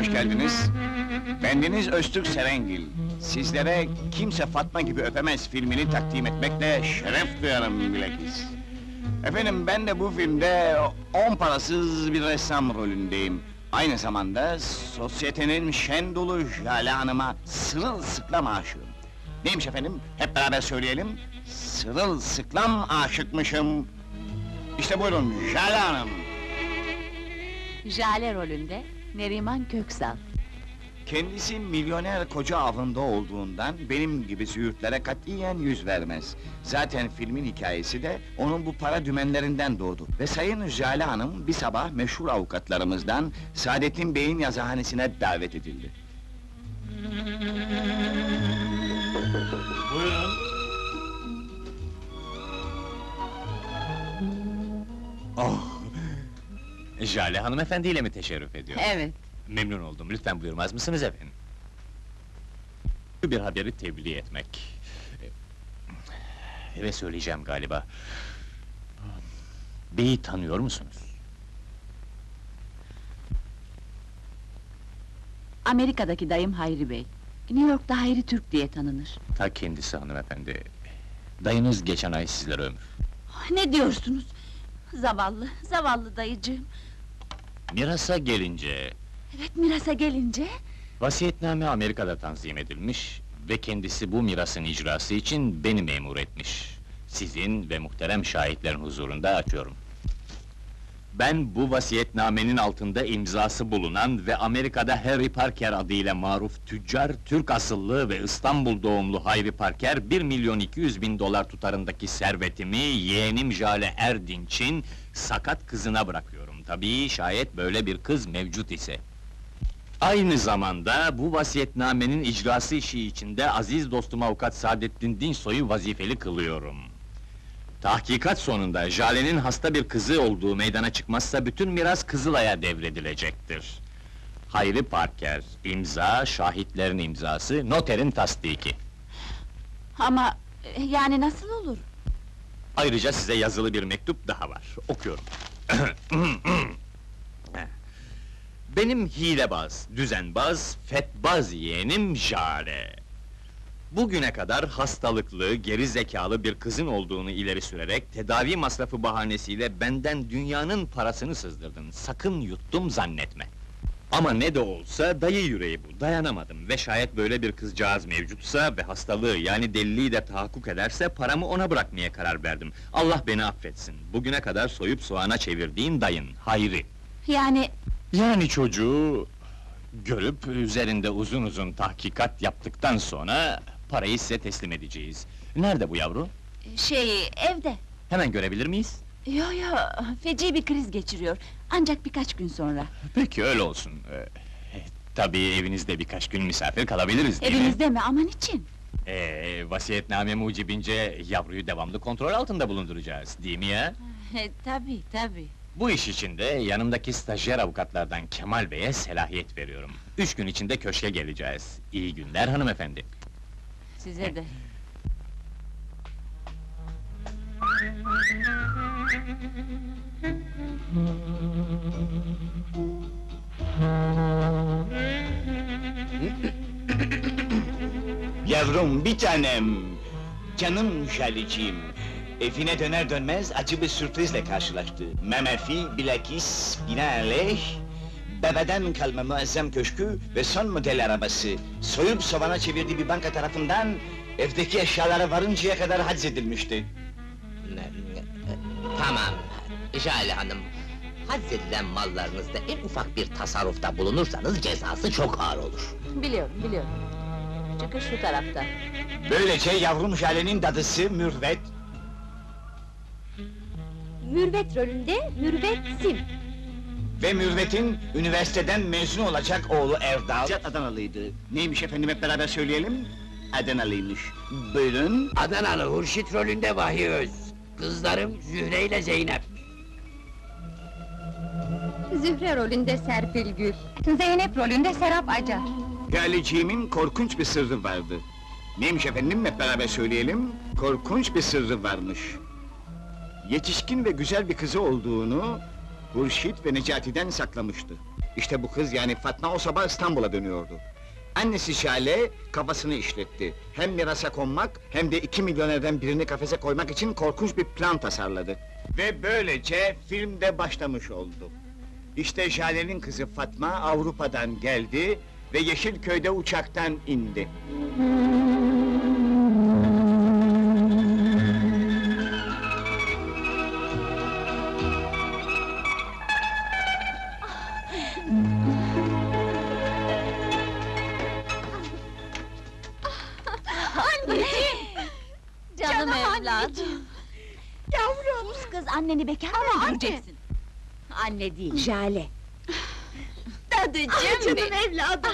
hoş geldiniz. Bendeniz Öztürk Serengil. Sizlere Kimse Fatma Gibi Öpemez filmini takdim etmekle şeref duyarım bilakis. Efendim, ben de bu filmde 10 parasız bir ressam rolündeyim. Aynı zamanda sosyetenin şen dolu Jale Hanım'a sırılsıklam aşığım. Neymiş efendim? Hep beraber söyleyelim. Sırılsıklam aşıkmışım. İşte buyurun Jale Hanım. Jale rolünde Neriman Köksal. Kendisi milyoner koca avında olduğundan benim gibi züğürtlere katiyen yüz vermez. Zaten filmin hikayesi de onun bu para dümenlerinden doğdu. Ve Sayın Jale Hanım bir sabah meşhur avukatlarımızdan Saadettin Bey'in yazıhanesine davet edildi. Buyurun. Oh! Jale Hanımefendi ile mi teşerrüf ediyor? Evet. Memnun oldum, lütfen buyurmaz mısınız efendim? Bir haberi tebliğ etmek... ve söyleyeceğim galiba... Bey'i tanıyor musunuz? Amerika'daki dayım Hayri Bey. New York'ta Hayri Türk diye tanınır. Ta kendisi hanımefendi. Dayınız geçen ay sizlere ömür. Ne diyorsunuz? Zavallı, zavallı dayıcığım. Mirasa gelince... Evet, mirasa gelince... Vasiyetname Amerika'da tanzim edilmiş... ve kendisi bu mirasın icrası için beni memur etmiş. Sizin ve muhterem şahitlerin huzurunda açıyorum. Ben bu vasiyetnamenin altında imzası bulunan ve Amerika'da Hayri Parker adıyla maruf tüccar, Türk asıllı ve İstanbul doğumlu Hayri Parker, 1.200.000 dolar tutarındaki servetimi yeğenim Jale Erdin için sakat kızına bırakıyorum. Tabii şayet böyle bir kız mevcut ise. Aynı zamanda bu vasiyetnamenin icrası işi içinde aziz dostum avukat Saadettin Dinsoy'u vazifeli kılıyorum. Tahkikat sonunda Jale'nin hasta bir kızı olduğu meydana çıkmazsa bütün miras Kızılay'a devredilecektir. Hayri Parker, imza, şahitlerin imzası, noterin tasdiki. Ama yani nasıl olur? Ayrıca size yazılı bir mektup daha var. Okuyorum. Benim hilebaz, düzenbaz, fetbaz yeğenim Jale. Bugüne kadar hastalıklı, geri zekalı bir kızın olduğunu ileri sürerek... ...tedavi masrafı bahanesiyle benden dünyanın parasını sızdırdın. Sakın yuttum zannetme. Ama ne de olsa dayı yüreği bu, dayanamadım. Ve şayet böyle bir kızcağız mevcutsa ve hastalığı yani deliliği de tahakkuk ederse... ...paramı ona bırakmaya karar verdim. Allah beni affetsin. Bugüne kadar soyup soğana çevirdiğin dayın, Hayri. Yani çocuğu... ...görüp üzerinde uzun uzun tahkikat yaptıktan sonra... ...parayı size teslim edeceğiz. Nerede bu yavru? Evde. Hemen görebilir miyiz? Yo, feci bir kriz geçiriyor. Ancak birkaç gün sonra. Peki, öyle olsun. Tabii evinizde birkaç gün misafir kalabiliriz, değil mi? Evinizde mi? Aman için! Vasiyetname mucibince yavruyu devamlı kontrol altında bulunduracağız, değil mi ya? Tabii, tabii. Bu iş için de yanımdaki stajyer avukatlardan Kemal Bey'e selahiyet veriyorum. 3 gün içinde köşke geleceğiz. İyi günler hanımefendi. Size de. Yavrum, bir tanem! Canım Jaleciğim! Evine döner dönmez acı bir sürprizle karşılaştı. Memefi, bilakis, binaenaleyh... ...Bebeden kalma muazzam köşkü ve son model arabası... ...soyup sovana çevirdiği bir banka tarafından... ...evdeki eşyalara varıncaya kadar haczedilmişti. Tamam, Jale Hanım... ...haczedilen mallarınızda en ufak bir tasarrufta bulunursanız... ...cezası çok ağır olur. Biliyorum. Çıkış şu tarafta. Böylece yavrum Jale'nin dadısı Mürvet... Mürvet rolünde Mürvet Sim. Ve Mürvet'in üniversiteden mezun olacak oğlu Erdal... Cihat Adanalıydı. Neymiş efendim, hep beraber söyleyelim? Adanalıymış. Buyurun. Adanalı Hurşit rolünde Vahiy Öz. Kızlarım Zühre ile Zeynep. Zühre rolünde Serpil Gül. Zeynep rolünde Serap Acar. Galiciğimin korkunç bir sırrı vardı. Neymiş efendim, hep beraber söyleyelim? Korkunç bir sırrı varmış. Yetişkin ve güzel bir kızı olduğunu... ...Hurşit ve Necati'den saklamıştı. İşte bu kız, yani Fatma, o sabah İstanbul'a dönüyordu. Annesi Jale kafasını işletti. Hem mirasa konmak, hem de 2 milyonerden birini kafese koymak için korkunç bir plan tasarladı. Ve böylece film de başlamış oldu. İşte Jale'nin kızı Fatma Avrupa'dan geldi ve Yeşilköy'de uçaktan indi. Anneni bekar mı göreceksin? Anne değil, Jale. Dadıcım benim! Canım evladım!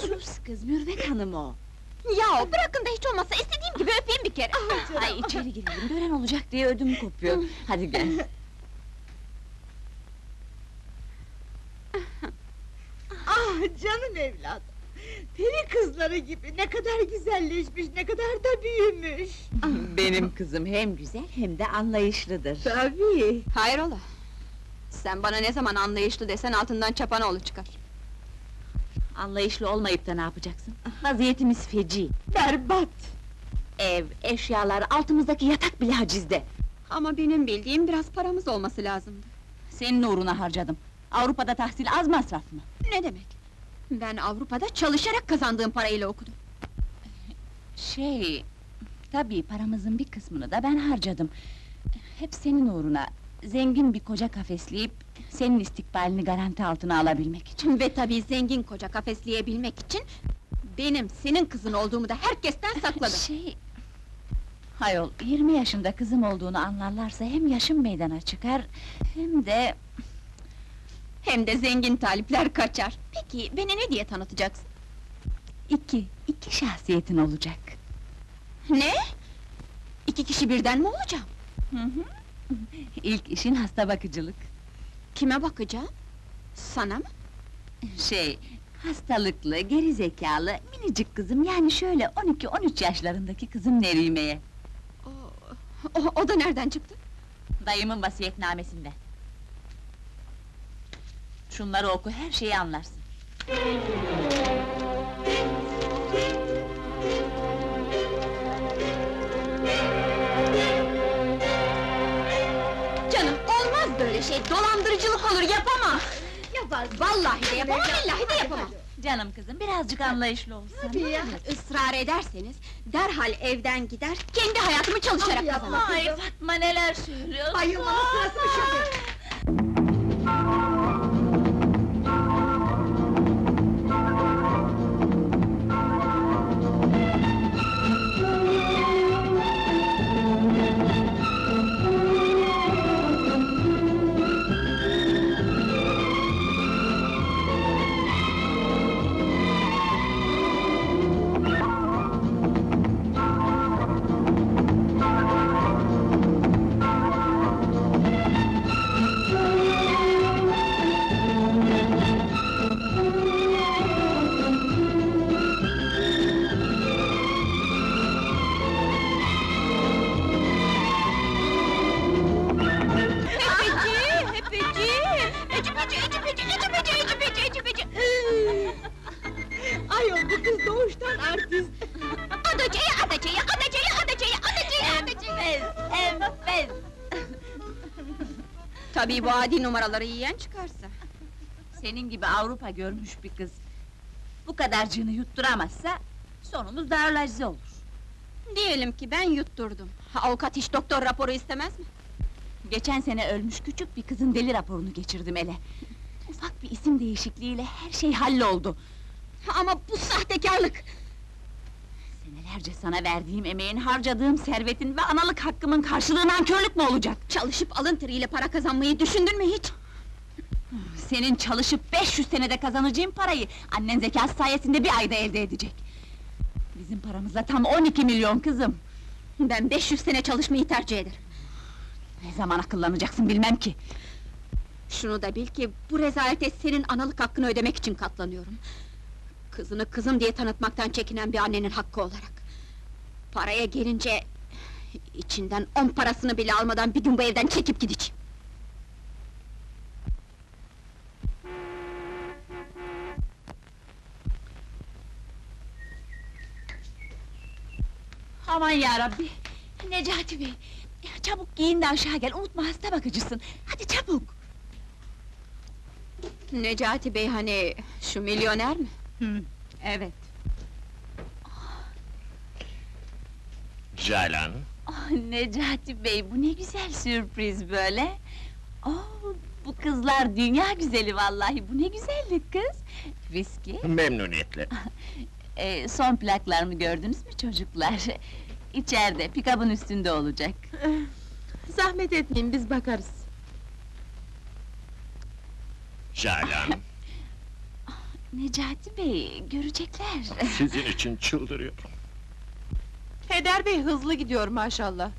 Sus kız, Mürvet Hanım o! Ya bırakın da hiç olmazsa istediğim gibi öpeyim bir kere! Ay içeri girelim, gören olacak diye ödüm kopuyor. Hadi gel! Ah canım evladım! Peri kızları gibi ne kadar güzelleşmiş, ne kadar da büyümüş! Benim kızım hem güzel hem de anlayışlıdır. Tabii! Hayrola? Sen bana ne zaman anlayışlı desen altından Çapanoğlu çıkar. Anlayışlı olmayıp da ne yapacaksın? Vaziyetimiz feci! Berbat! Ev, eşyalar, altımızdaki yatak bile hacizde! Ama benim bildiğim biraz paramız olması lazımdı. Senin uğruna harcadım! Avrupa'da tahsil az masraf mı? Ne demek? Ben Avrupa'da çalışarak kazandığım parayla okudum. Tabii paramızın bir kısmını da ben harcadım. Hep senin uğruna, zengin bir koca kafesleyip senin istikbalini garanti altına alabilmek için. Ve tabii zengin koca kafesleyebilmek için benim senin kızın olduğumu da herkesten sakladım. Hayol, 20 yaşında kızım olduğunu anlarlarsa hem yaşım meydana çıkar, hem de... Hem de zengin talipler kaçar! Peki, beni ne diye tanıtacaksın? İki şahsiyetin olacak! Ne? 2 kişi birden mi olacağım? Hı. İlk işin hasta bakıcılık! Kime bakacağım? Sana mı? Hastalıklı, gerizekalı, minicik kızım, yani şöyle 12-13 yaşlarındaki kızım Nerime'ye! O da nereden çıktı? Dayımın vasiyetnamesinden! Şunları oku, her şeyi anlarsın. Canım, olmaz böyle şey! Dolandırıcılık olur, yapamam! Yapar, vallahi de yapamam, billahi de yapamam! Canım kızım, birazcık anlayışlı olsana! Israr ederseniz, derhal evden gider, kendi hayatımı çalışarak kazanırım! Ay Fatma, neler söylüyorsun! Bayılmanın sırası mı şimdi? Tabii bu adi numaraları yiyen çıkarsa! Senin gibi Avrupa görmüş bir kız... ...Bu kadarcığını yutturamazsa... ...Sonumuz darlacı olur! Diyelim ki ben yutturdum! Avukat hiç doktor raporu istemez mi? Geçen sene ölmüş küçük bir kızın deli raporunu geçirdim ele! Ufak bir isim değişikliğiyle her şey halloldu! Ama bu sahtekarlık! Senelerce sana verdiğim emeğin, harcadığım servetin ve analık hakkımın karşılığı nankörlük mü olacak? Çalışıp alın teriyle para kazanmayı düşündün mü hiç? Senin çalışıp 500 senede kazanacağın parayı, annen zekası sayesinde bir ayda elde edecek! Bizim paramızla tam 12 milyon kızım! Ben 500 sene çalışmayı tercih ederim! Ne zaman akıllanacaksın bilmem ki! Şunu da bil ki, bu rezalete senin analık hakkını ödemek için katlanıyorum! Kızını kızım diye tanıtmaktan çekinen bir annenin hakkı olarak! Paraya gelince... ...İçinden 10 parasını bile almadan bir gün bu evden çekip gideceğim! Aman yarabbi! Necati Bey! Çabuk giyin de aşağı gel, unutma hasta bakıcısın! Hadi çabuk! Necati Bey hani, şu milyoner mi? Hı, evet! Jale Hanım! Oh, Necati Bey, bu ne güzel sürpriz böyle! Oh, bu kızlar dünya güzeli vallahi, bu ne güzellik kız! Viski! Memnuniyetle! Son plaklarımı gördünüz mü çocuklar? İçeride, pikabın üstünde olacak. Zahmet etmeyin, biz bakarız. Jale Hanım! Necati Bey, görecekler! Sizin için çıldırıyorum! Peder Bey hızlı gidiyor maşallah!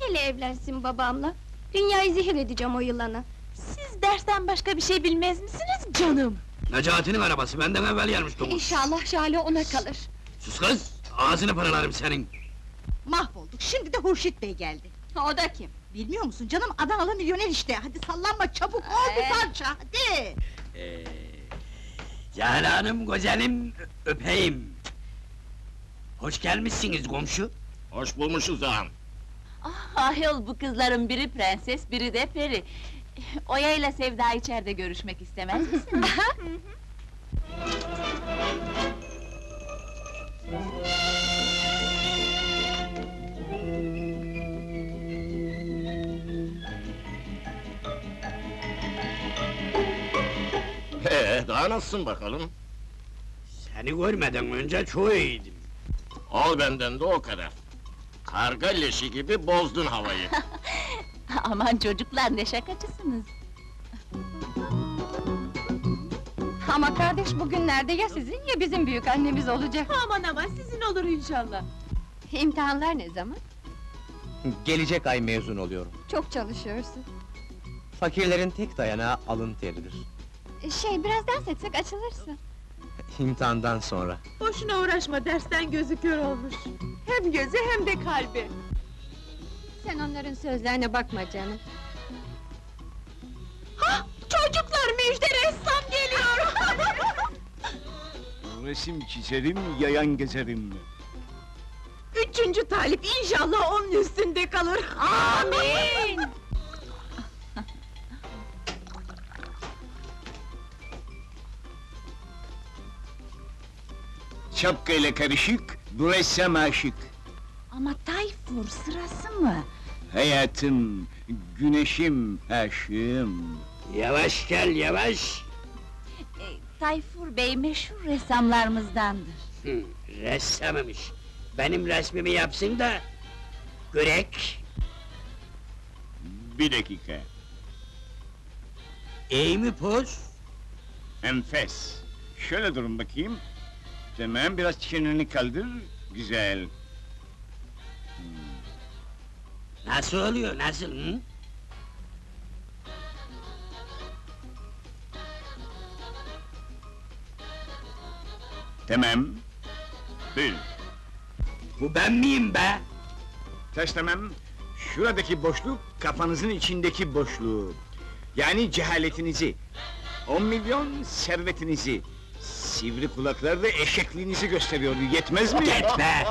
Hele evlensin babamla! Dünyayı zehir edeceğim o yılana! Siz dersten başka bir şey bilmez misiniz canım? Necati'nin arabası benden evvel gelmiş Domuz! İnşallah Jale ona kalır! Sus kız! Ağzını paralarım senin! Mahvolduk, şimdi de Hurşit Bey geldi! O da kim? Bilmiyor musun canım, Adanalı milyoner işte! Hadi sallanma, çabuk ol bir parça, hadi! Jale Hanım, güzelim, öpeyim! Hoş gelmişsiniz komşu! Hoş bulmuşuz ağam! Ayol, bu kızların biri prenses, biri de peri! Oya ile Sevda içeride görüşmek istemez misin? Daha nasılsın bakalım? Seni görmeden önce çok iyiydim! Al benden de o kadar! Karga leşi gibi bozdun havayı! Aman çocuklar, ne şakacısınız! Ama kardeş, bugünlerde ya sizin ya bizim büyük annemiz olacak! Aman aman, sizin olur inşallah! İmtihanlar ne zaman? Gelecek ay mezun oluyorum! Çok çalışıyorsun! Fakirlerin tek dayanağı alın teridir! Biraz ders etsek açılırsın! İmtihandan sonra! Boşuna uğraşma, dersten gözü kör olmuş! Hem gözü hem de kalbi! Sen onların sözlerine bakma canım! Hah! Çocuklar, müjde ressam geliyor! Resim çizerim, yayan gezerim! 3. talip inşallah onun üstünde kalır! Amin! Şapkayla karışık, bu ressam aşık! Ama Tayfur, sırası mı? Hayatım, güneşim, aşığım! Yavaş gel, yavaş! Tayfur Bey, meşhur ressamlarımızdandır! Ressammış! Benim resmimi yapsın da... Görek! Bir dakika! İyi mi poz? Enfes! Şöyle durun bakayım! Tamam, biraz çeneni kaldır, güzel! Nasıl oluyor, nasıl, hı? Tamam! Bil! Bu ben miyim be? Tamam! Şuradaki boşluk, kafanızın içindeki boşluğu! Yani cehaletinizi, 10 milyon servetinizi... Sivri kulaklar da eşekliğinizi gösteriyor, yetmez mi? Yetme!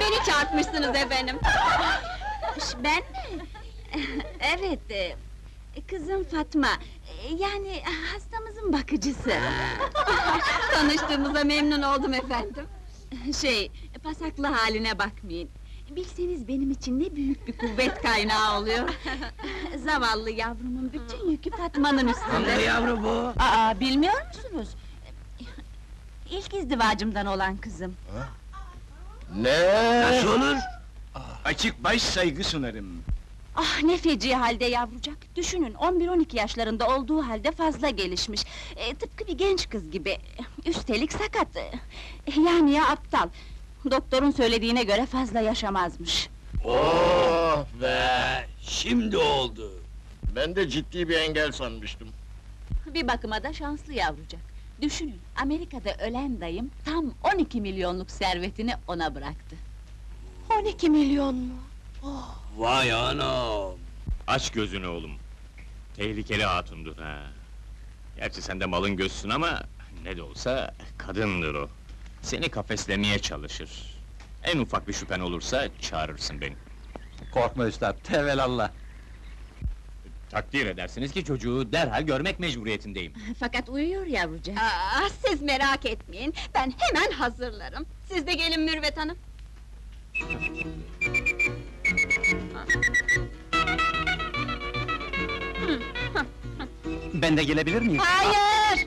Beni çarpmışsınız efendim! Ben mi? Evet! Kızım Fatma, yani hastamızın bakıcısı! Tanıştığımıza memnun oldum efendim! Pasaklı haline bakmayın! Bilseniz benim için ne büyük bir kuvvet kaynağı oluyor! Zavallı yavrumun bütün yükü Fatma'nın üstünde! Hangi yavru bu? Aa, bilmiyor musunuz? İlk izdivacımdan olan kızım! Ha? Ne? Nasıl olur? Açık baş saygı sunarım! Ah, ne feci halde yavrucak! Düşünün, 11-12 yaşlarında olduğu halde fazla gelişmiş! Tıpkı bir genç kız gibi! Üstelik sakat! Yani ya aptal! Doktorun söylediğine göre fazla yaşamazmış! Oh be! Şimdi oldu! Ben de ciddi bir engel sanmıştım! Bir bakıma da şanslı yavrucak! Düşünün, Amerika'da ölen dayım, tam 12 milyonluk servetini ona bıraktı! 12 milyon mu? Oh. Vay anam! Aç gözünü oğlum! Tehlikeli hatundun ha. Gerçi sen de malın gözsün ama ne de olsa kadındır o. Seni kafeslemeye çalışır. En ufak bir şüphen olursa çağırırsın beni. Korkma üstad, tevelallah. Takdir edersiniz ki çocuğu derhal görmek mecburiyetindeyim. Fakat uyuyor yavrucak. Aa, siz merak etmeyin, ben hemen hazırlarım. Siz de gelin Mürvet Hanım. Ben de gelebilir miyim? Hayır!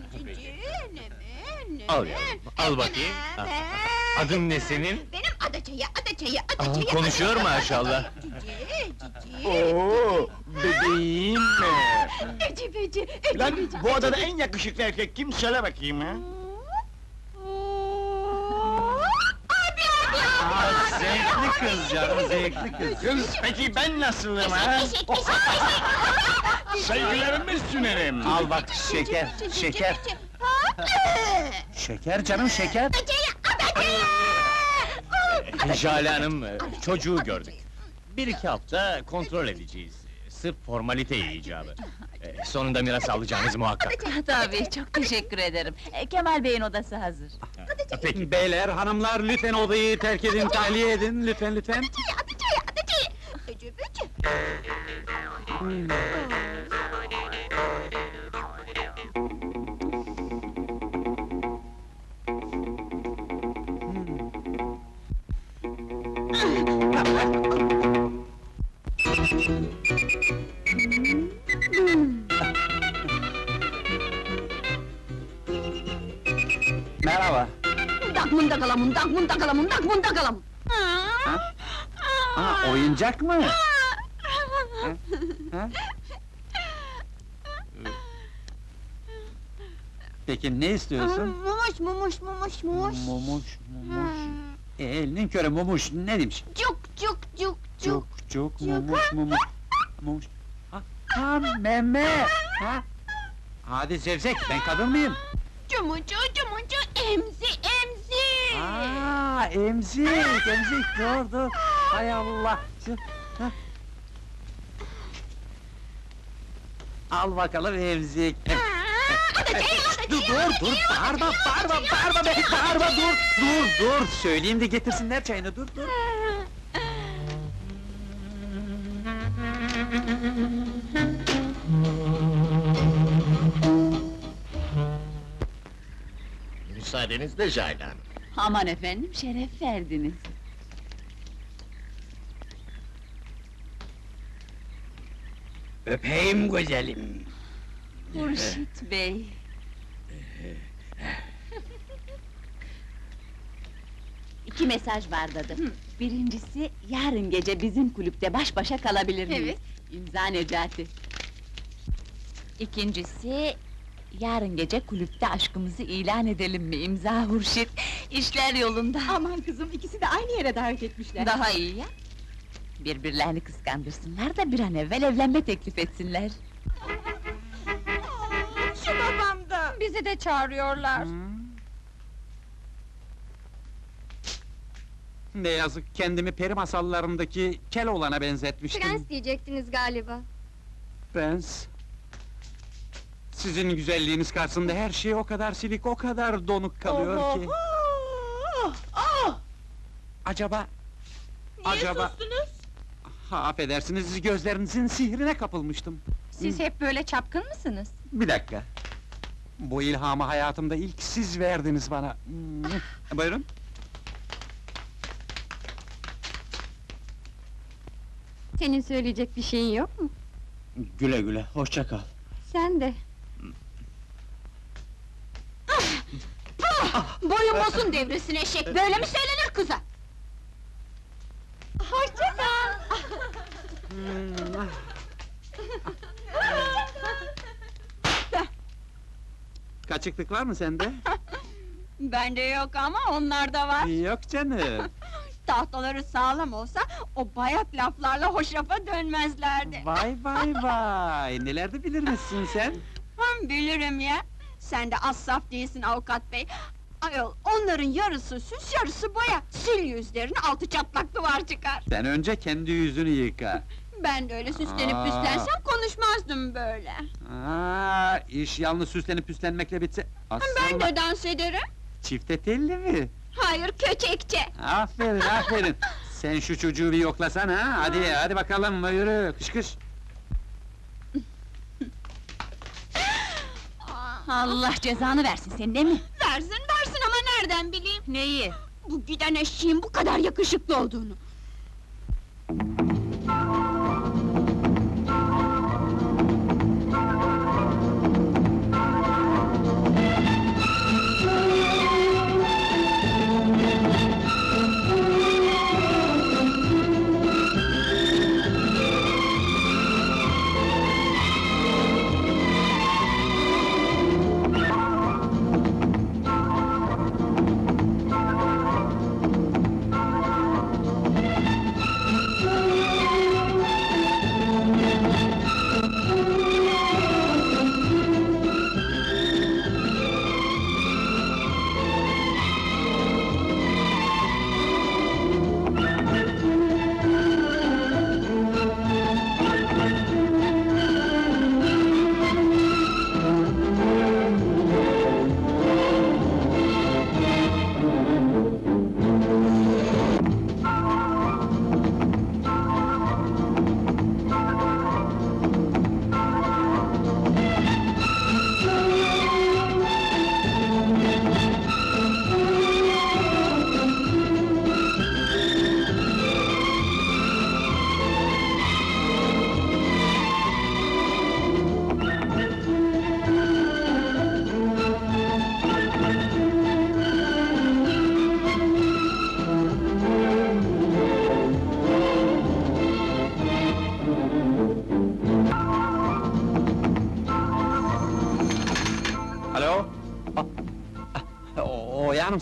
Al yavrum, al bakayım. Adın ne senin? Benim Adaçayı. Konuşuyor mu maşallah? Ooo, bebeğim! Lan, bu adada en yakışıklı erkek kim? Söyle bakayım ha? Zevkli kız canım, zevkli kız! Kız, peki ben nasılım ha? Saygılarımı sünerim! Al bak, şeker, şeker! Şeker canım, şeker! Jale Hanım, çocuğu gördük. 1-2 hafta kontrol edeceğiz. Sırf formalite icabı. Sonunda miras alacağınız muhakkak. Tabii, çok teşekkür ederim. Kemal Bey'in odası hazır. Peki. Beyler, hanımlar, lütfen odayı terk edin, tahliye edin, lütfen. Merhaba. Mundak mundak alam. Aa, oyuncak mı? Peki ne istiyorsun? Mumuş. Elinin körü mumuş, ne demiş? Cuk, mumuş. Ha, meme. Ha. Hadi zevzek, ben kadın mıyım? Cumuncu, emzik! Aaa, emzik, dur! Hay Allah! Al bakalım emzik! Dur, bağırma, dur! Söyleyeyim de getirsinler çayını, dur! Müsaadenizle Jale Hanım. Aman efendim, şeref verdiniz. Öpeyim güzelim! Hurşit Bey! İki mesaj var dadım. Birincisi, yarın gece bizim kulüpte baş başa kalabilir miyiz? Evet. İmza Necati. İkincisi... Yarın gece kulüpte aşkımızı ilan edelim mi imza Hurşit? İşler yolunda! Aman kızım, ikisi de aynı yere davet etmişler! Daha iyi ya! Birbirlerini kıskandırsınlar da bir an evvel evlenme teklif etsinler! Şu babam da! Bizi de çağırıyorlar! Ne yazık, kendimi peri masallarındaki Keloğlan'a benzetmiştim! Prens diyecektiniz galiba! Prens! Sizin güzelliğiniz karşısında her şey o kadar silik, o kadar donuk kalıyor ki... Acaba... Niye sustunuz? Ha, affedersiniz, gözlerinizin sihrine kapılmıştım. Siz hep böyle çapkın mısınız? Bir dakika! Bu ilhamı hayatımda ilk siz verdiniz bana. Buyurun! Senin söyleyecek bir şeyin yok mu? Güle güle, hoşça kal! Sen de! Boyun bozun devresin eşek, böyle mi söylenir kıza? Hoşça kal! Kaçıklık var mı sende? Bende yok ama onlarda var. Yok canım. Tahtaları sağlam olsa o bayat laflarla hoşrafa dönmezlerdi. Vay vay vay! Neler de bilir misin sen? Bilirim ya. Sen de az saf değilsin avukat bey. Ayol, onların yarısı süs, yarısı boya. Sil yüzlerini, altı çatlak duvar çıkar. Sen önce kendi yüzünü yıka. Ben de öyle süslenip püslensem konuşmazdım böyle. Aa, iş yalnız süslenip püslenmekle bitse... Aslında... Ben de dans ederim. Çifte telli mi? Hayır, köçekçe. Aferin, aferin. Sen şu çocuğu bir yoklasana ha. Hadi, hadi bakalım, yürü, kış kış. Allah cezanı versin senin, değil mi? Versin, versin ama nereden bileyim? Neyi? Bu giden eşeğin bu kadar yakışıklı olduğunu.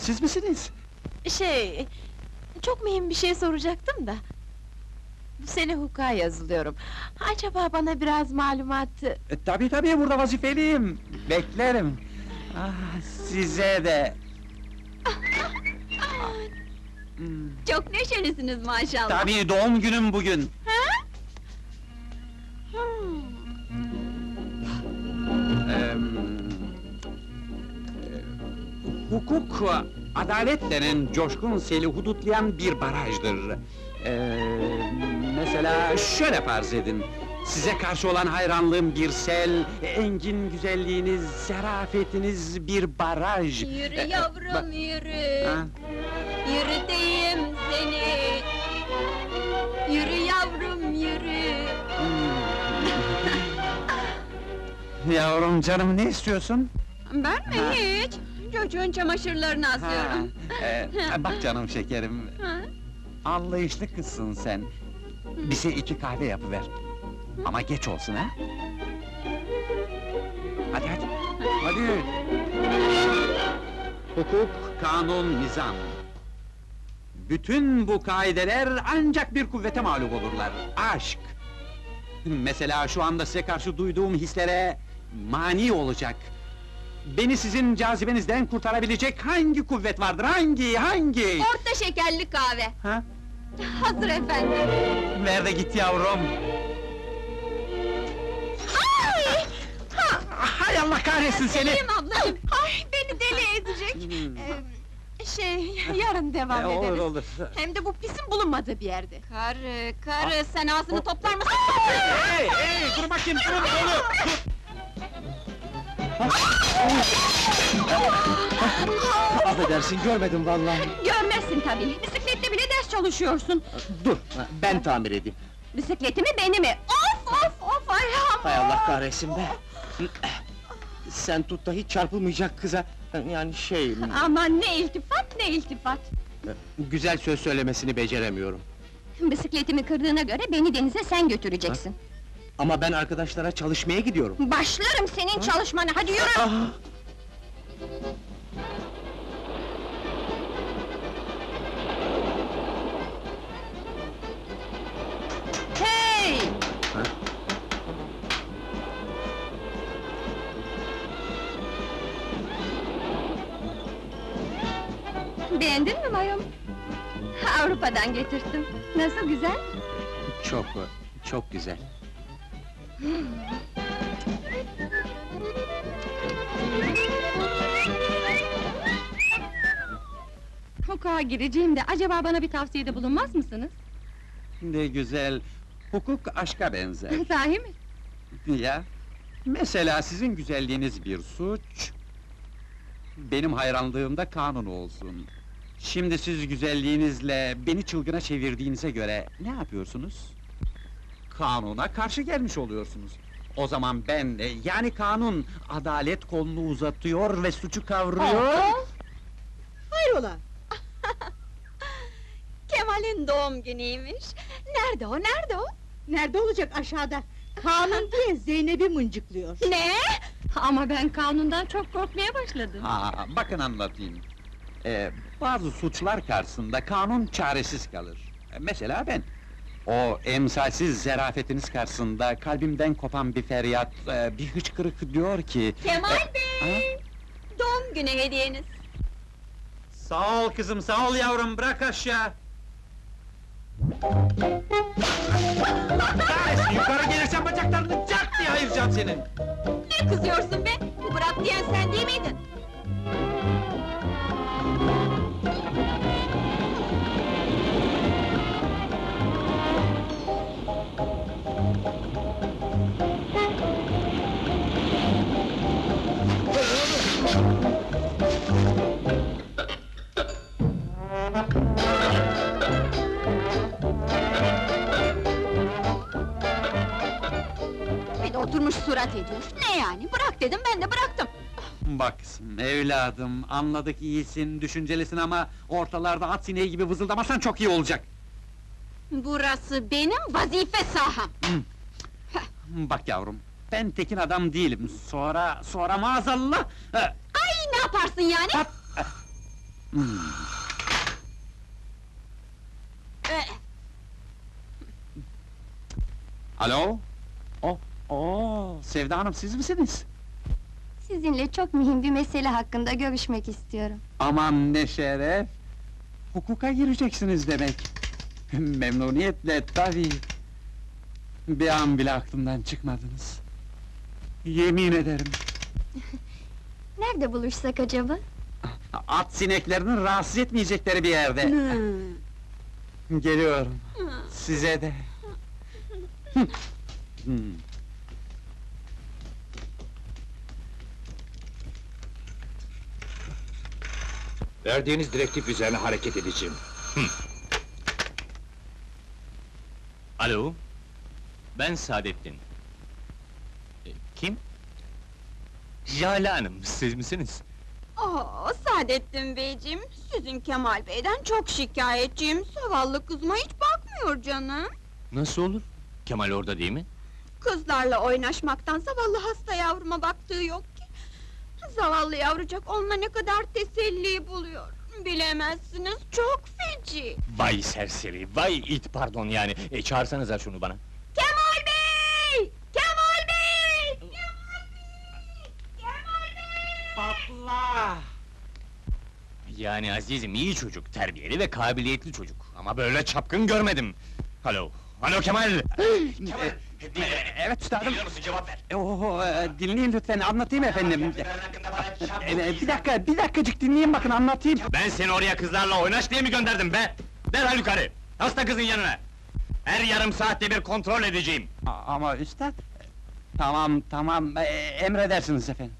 Siz misiniz? Şey... Çok mühim bir şey soracaktım da... Bu sene hukuka yazılıyorum. Acaba bana biraz malumat... Tabii tabii, burada vazifeliyim! Beklerim! Ah, size de! Çok neşelisiniz maşallah! Tabii, doğum günüm bugün! Ha? Hukuk, adalet denen coşkun seli hudutlayan bir barajdır. Mesela şöyle farz edin... Size karşı olan hayranlığım bir sel... Engin güzelliğiniz, zarafetiniz bir baraj... Yürü yavrum, yürü! Ha? Yürü deyim seni! Yürü yavrum, yürü! Yavrum canım, ne istiyorsun? Ben mi? Ha? Hiç! Çocuğun çamaşırlarını asıyorum. Bak canım şekerim... Anlayışlı kızsın sen. Bize iki kahve yapıver. Ama geç olsun ha? Hadi hadi! Hadi! Hukuk, kanun, nizam. Bütün bu kaideler ancak bir kuvvete mağlup olurlar. Aşk! Mesela şu anda size karşı duyduğum hislere... mani olacak. Beni sizin cazibenizden kurtarabilecek hangi kuvvet vardır, hangi? Orta şekerli kahve! Ha? Hazır efendim! Ver de git yavrum! Ay! Ha. Hay Allah kahretsin seni! Deliyim ablacığım! Ay, beni deli edecek! Yarın devam ederiz! Olur. Hem de bu pisin bulunmadığı bir yerde! Karı, sen ağzını toplar mısın? Hey, dur bakayım, dur! Affedersin, görmedim vallahi. Görmezsin tabii, bisiklette bile ders çalışıyorsun. Dur, ben tamir edeyim. Bisikleti mi, beni mi? Of, ayağım! Hay Allah kahretsin be! Sen tut da hiç çarpılmayacak kıza, yani şey... Aman ne iltifat, ne iltifat! Güzel söz söylemesini beceremiyorum. Bisikletimi kırdığına göre beni denize sen götüreceksin. Ha? Ama ben arkadaşlara çalışmaya gidiyorum. Başlarım senin çalışmanı, hadi yürü! Aha. Hey! Ha? Beğendin mi mayom? Avrupa'dan getirttim. Nasıl, güzel? Çok, çok güzel. Hukuka gireceğim de, acaba bana bir tavsiyede bulunmaz mısınız? Ne güzel! Hukuk aşka benzer. Sahi mi? Ya, mesela sizin güzelliğiniz bir suç... ...benim hayranlığımda kanun olsun. Şimdi siz güzelliğinizle beni çılgına çevirdiğinize göre ne yapıyorsunuz? Kanuna karşı gelmiş oluyorsunuz. O zaman ben de, yani kanun, adalet kolunu uzatıyor ve suçu kavruyor... Hayrola? Kemal'in doğum günüymüş. Nerede o, nerede o? Nerede olacak, aşağıda? Kanun diye Zeynep'i mıncıklıyor. Ne? Ama ben kanundan çok korkmaya başladım. Ha, bakın anlatayım. Bazı suçlar karşısında kanun çaresiz kalır. Mesela ben. O emsalsiz zerafetiniz karşısında kalbimden kopan bir feryat, bir hıçkırık diyor ki... Kemal Bey! Ha? Doğum günü hediyeniz. Sağ ol kızım, sağ ol yavrum, bırak aşağı! Kahretsin, yukarı gelirsen bacaklarını cak diye ayıracağım senin! Ne kızıyorsun be? Bu bırak diyen sen değil miydin? Bir de oturmuş surat ediyor. Ne yani? Bırak dedim, ben de bıraktım. Bak evladım, anladık iyisin, düşüncelisin ama... ...ortalarda at sineği gibi vızıldamasan çok iyi olacak. Burası benim vazife saham. Bak yavrum, ben tekin adam değilim. Sonra maazallah... Ay, ne yaparsın yani? Alo? Sevda Hanım, siz misiniz? Sizinle çok mühim bir mesele hakkında görüşmek istiyorum. Aman ne şeref! Hukuka gireceksiniz demek. Memnuniyetle tabii. Bir an bile aklımdan çıkmadınız. Yemin ederim. Nerede buluşsak acaba? At sineklerinin rahatsız etmeyecekleri bir yerde. Geliyorum. Size de. Verdiğiniz direktif üzerine hareket edeceğim. Alo? Ben Saadettin. Kim? Jale Hanım, siz misiniz? Saadettin Beyciğim, sizin Kemal Bey'den çok şikayetçiyim. Zavallı kızma hiç bakmıyor canım. Nasıl olur? Kemal orada değil mi? Kızlarla oynaşmaktan zavallı hasta yavruma baktığı yok ki. Zavallı yavrucak onunla ne kadar teselli buluyor. Bilemezsiniz, çok feci. Vay serseri, vay it, pardon yani. Çağırsanıza şunu bana. Kemal Bey! Kemal Bey! Kemal Bey! Kemal Bey! Patla! Yani azizim, iyi çocuk, terbiyeli ve kabiliyetli çocuk. Ama böyle çapkın görmedim. Alo! Alo Kemal! Kemal! Evet üstadım! Biliyor musun, cevap ver! Dinleyin lütfen, anlatayım efendim! Bir dakikacık dinleyin bakın, anlatayım! Ben seni oraya kızlarla oynaş diye mi gönderdim be? Derhal yukarı! Hasta kızın yanına! Her yarım saatte bir kontrol edeceğim! Ama üstad... Tamam, emredersiniz efendim!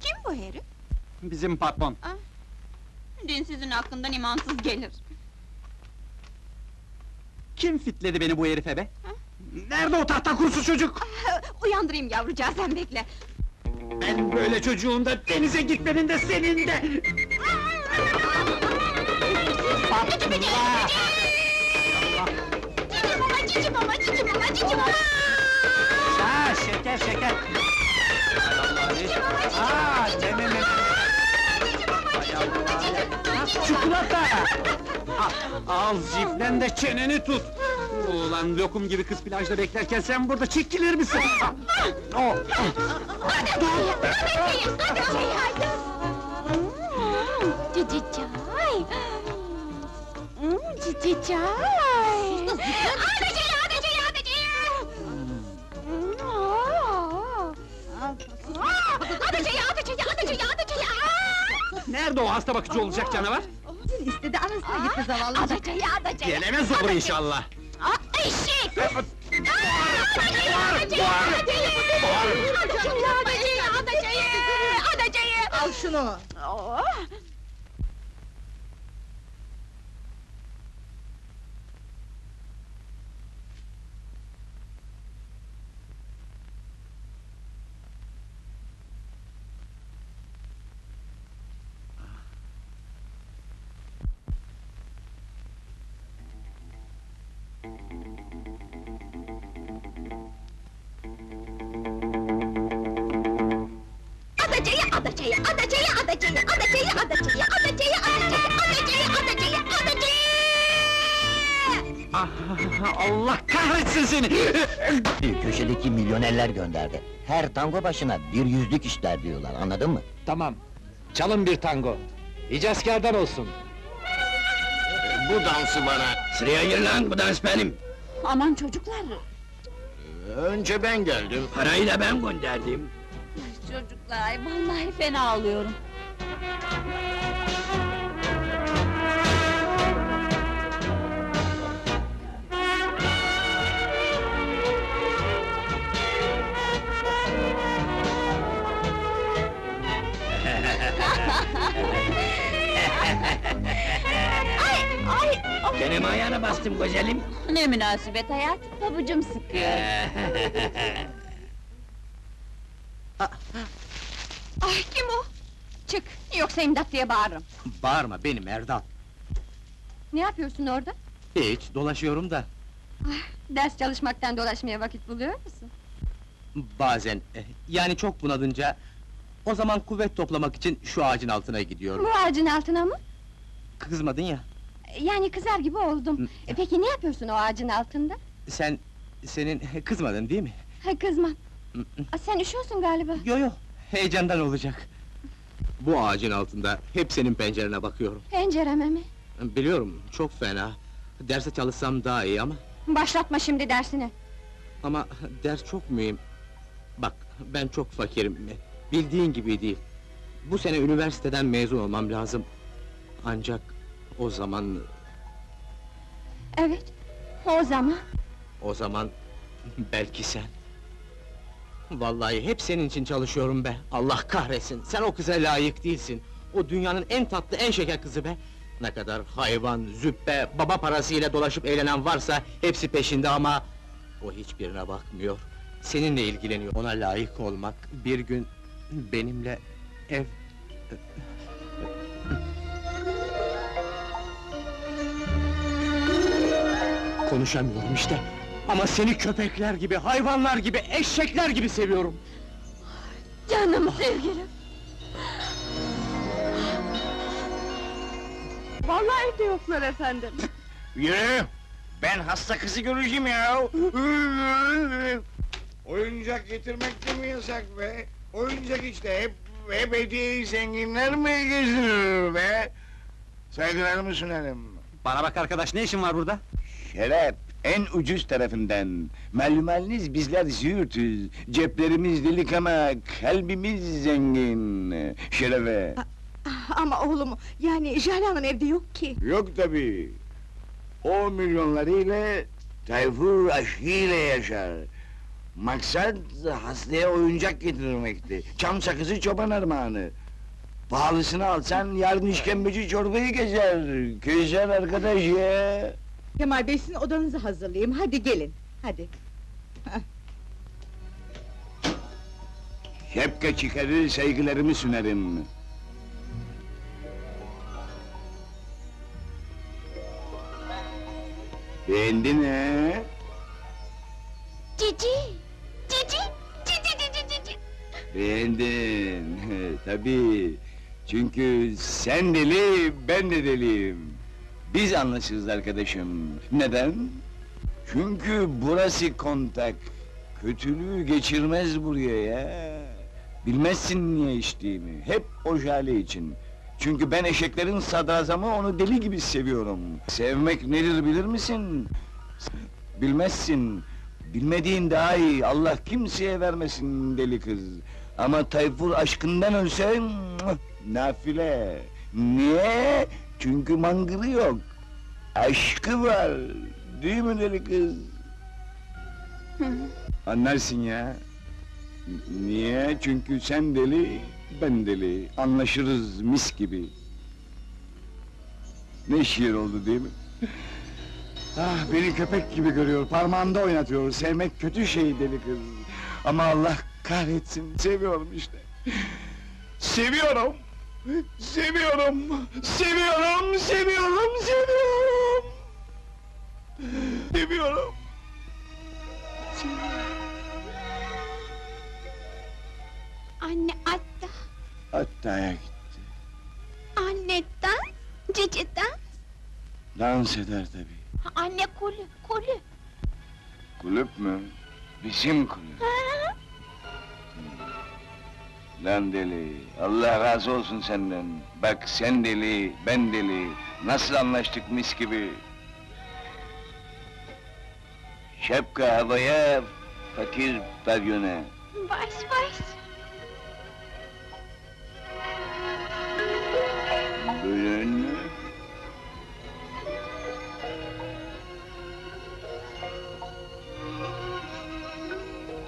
Kim bu herif? Bizim patron! Dinsizin hakkından imansız gelir! Kim fitledi beni bu herife be? Ha? Nerede o tahta kurusu çocuk? Uyandırayım yavrucağı, sen bekle! Ben böyle çocuğun da, denize gitmenin de, senin de! Anladım beni! Cici mama, cici mama, cici mama, cici mama! Ha, şeker, şeker! Cici mama, cici mama, cici mama! Çikolata! Al ciplen de çeneni tut! Ulan lokum gibi kız plajda beklerken sen burada çekilir misin? Cici çay! Cici çay! Abiciğim, abiciğim, abiciğim! Abiciğim, abiciğim, abiciğim, abiciğim! Nerede o hasta bakıcı olacak canavar? İstedi anasına gitti zavallı. Abiciğim, abiciğim! Gelemez olur inşallah! Eşek! Al şunu! Allah kahretsin seni! Köşedeki milyonerler gönderdi. Her tango başına 100'lük işler diyorlar, anladın mı? Tamam, çalın bir tango. İcazkârdan olsun. Bu dansı bana! Sıraya gir lan, bu dans benim! Aman çocuklar! Önce ben geldim, parayı da ben gönderdim. Çocuklar, vallahi fena alıyorum. Ay! Benim ayağına bastım güzelim! Ne münasebet hayat, pabucum sıkıyor! Ay kim o? Çık, yoksa imdat diye bağırırım! Bağırma, benim Erdal! Ne yapıyorsun orada? Hiç, dolaşıyorum da! Ay, ders çalışmaktan dolaşmaya vakit buluyor musun? Bazen, yani çok bunadınca... O zaman kuvvet toplamak için şu ağacın altına gidiyorum. Bu ağacın altına mı? Kızmadın ya. Yani kızar gibi oldum. Peki ne yapıyorsun o ağacın altında? Senin kızmadın değil mi? Ha, kızmam. Sen üşüyorsun galiba. Yo, heyecandan olacak. Bu ağacın altında hep senin pencerene bakıyorum. Pencereme mi? Biliyorum, çok fena. Derse çalışsam daha iyi ama... Başlatma şimdi dersini. Ama ders çok mühim. Bak, ben çok fakirim. Bildiğin gibi değil. Bu sene üniversiteden mezun olmam lazım. Ancak o zaman... Evet, o zaman. O zaman belki sen. Vallahi hep senin için çalışıyorum be. Allah kahretsin. Sen o kıza layık değilsin. O dünyanın en tatlı, en şeker kızı be. Ne kadar hayvan, züppe, baba parasıyla dolaşıp eğlenen varsa hepsi peşinde ama o hiçbirine bakmıyor. Seninle ilgileniyor. Ona layık olmak, bir gün benimle ev... Konuşamıyorum işte! Ama seni köpekler gibi, hayvanlar gibi, eşekler gibi seviyorum! Canım sevgilim! Vallahi evde yoklar efendim! Yürü! Ben hasta kızı göreceğim ya! Oyuncak getirmek de mi yasak be? Oyuncak işte, hep hediyeyi zenginler mi gezdirir be? Saygılarımı sunarım. Bana bak arkadaş, ne işin var burada? Şeref, en ucuz tarafından. Malumaliniz bizler züğürtüz, ceplerimiz delik ama kalbimiz zengin. Şerefe! Ama oğlum, yani Jale Hanım evde yok ki! Yok tabii! O milyonlarıyla, Tayfur aşkıyla yaşar. Maksat, hastaya oyuncak getirmekti. Çam sakızı çoban armağanı. Pahalısını alsan, yarın işkembeci çorbayı gezer. Köşer arkadaş ya! Kemal Bey, sizin odanızı hazırlayayım, hadi gelin, hadi! Şapka çıkarır, saygılarımı sunarım. Beğendin he? Cici! Cici! Cici cici cici! Beğendin! Tabii! Çünkü sen deli, ben de deliyim! Biz anlaşırız arkadaşım! Neden? Çünkü burası kontak! Kötülüğü geçirmez buraya ya! Bilmezsin niye içtiğimi, hep o Jale için! Çünkü ben eşeklerin sadrazamı, onu deli gibi seviyorum! Sevmek nedir bilir misin? Bilmezsin! Bilmediğin daha iyi, Allah kimseye vermesin deli kız! Ama Tayfur aşkından ölse, nafile! Niye? Çünkü mangırı yok! Aşkı var! Değil mi deli kız? Anlarsın ya! Niye? Çünkü sen deli, ben deli! Anlaşırız mis gibi! Ne şiir oldu değil mi? Ah, beni köpek gibi görüyor, parmağımda oynatıyor, sevmek kötü şey deli kız! Ama Allah kahretsin, seviyorum işte! Seviyorum! Seviyorum! Seviyorum! Seviyorum! Seviyorum! Seviyorum! Anne atta! Atta'ya gitti! Anne dans, cici dans! Dans eder tabii! Anne kulüp, kulüp! Kulüp mü? Bizim kulüp! Lan deli, Allah razı olsun senden! Bak sen deli, ben deli, nasıl anlaştık mis gibi! Şapka havaya, fakir pavyona! Baş baş! Böyle mi?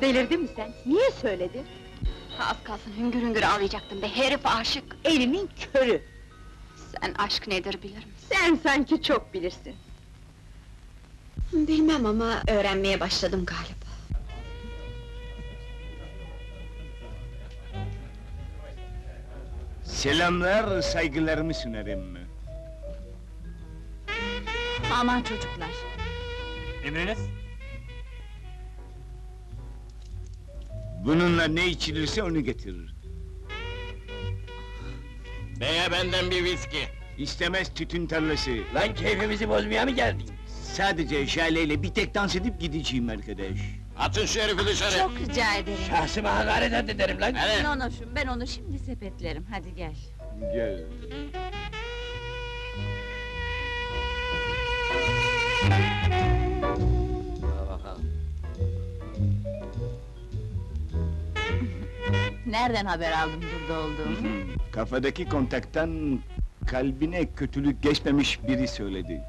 Delirdin mi sen? Niye söyledin? Az kalsın hüngür hüngür ağlayacaktım be, herif aşık! Elinin körü! Sen aşk nedir bilir misin? Sen sanki çok bilirsin! Bilmem ama öğrenmeye başladım galiba! Selamlar, saygılarımı sunarım! Aman çocuklar! Emriniz! Bununla ne içilirse onu getirir. Beye benden bir viski! İstemez tütün tarlası! Lan keyfimizi bozmaya mı geldin? Sadece Jale ile bir tek dans edip gideceğim arkadaş. Atın şu herifi dışarı! Çok rica ederim! Şahsıma hakaret ederim lan! Hele! Nonoşum, ben onu şimdi sepetlerim, hadi gel! Gel! Nereden haber aldın burada olduğumu? Kafadaki kontaktan kalbine kötülük geçmemiş biri söyledi.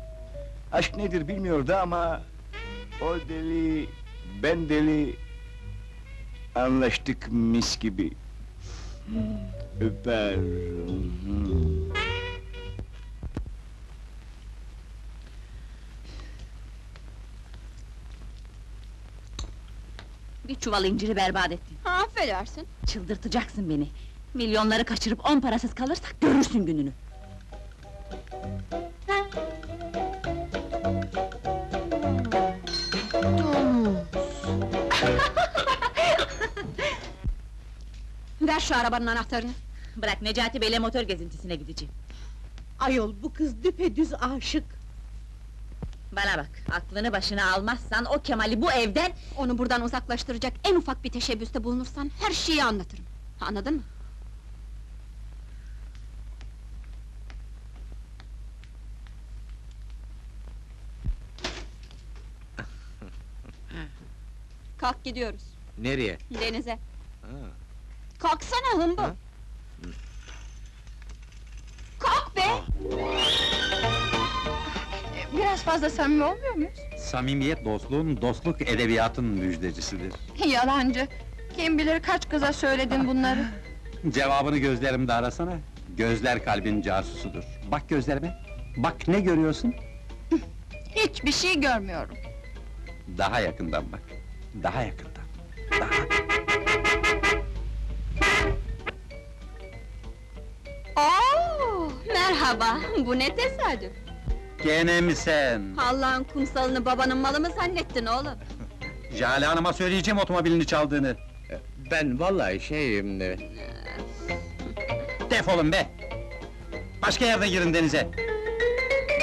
Aşk nedir bilmiyordu ama o deli, ben deli, anlaştık mis gibi. Öper. Bir çuval inciri berbat ettin. Ha, affedersin! Çıldırtacaksın beni! Milyonları kaçırıp 10 parasız kalırsak görürsün gününü! Ver şu arabanın anahtarını! Bırak, Necati Bey'le motor gezintisine gideceğim! Ayol, bu kız düpedüz aşık! Bana bak, aklını başına almazsan o Kemal'i bu evden... Onu buradan uzaklaştıracak en ufak bir teşebbüste bulunursan her şeyi anlatırım. Anladın mı? Kalk gidiyoruz. Nereye? Denize. Ha. Kalksana hımbo! Ha? Kalk be! Biraz fazla samimi olmuyor muyuz? Samimiyet dostluğun, dostluk edebiyatın müjdecisidir. Yalancı! Kim bilir kaç kıza söyledin bunları? Cevabını gözlerimde arasana! Gözler kalbin casusudur. Bak gözlerime! Bak, ne görüyorsun? Hiçbir şey görmüyorum. Daha yakından bak! Daha yakından! Daha... Merhaba! Bu ne tesadüf! Gene mi sen? Allah'ın kumsalını babanın malı mı zannettin oğlum? Jale Hanım'a söyleyeceğim otomobilini çaldığını. Ben vallahi şeyim... Defolun be! Başka yerde girin denize!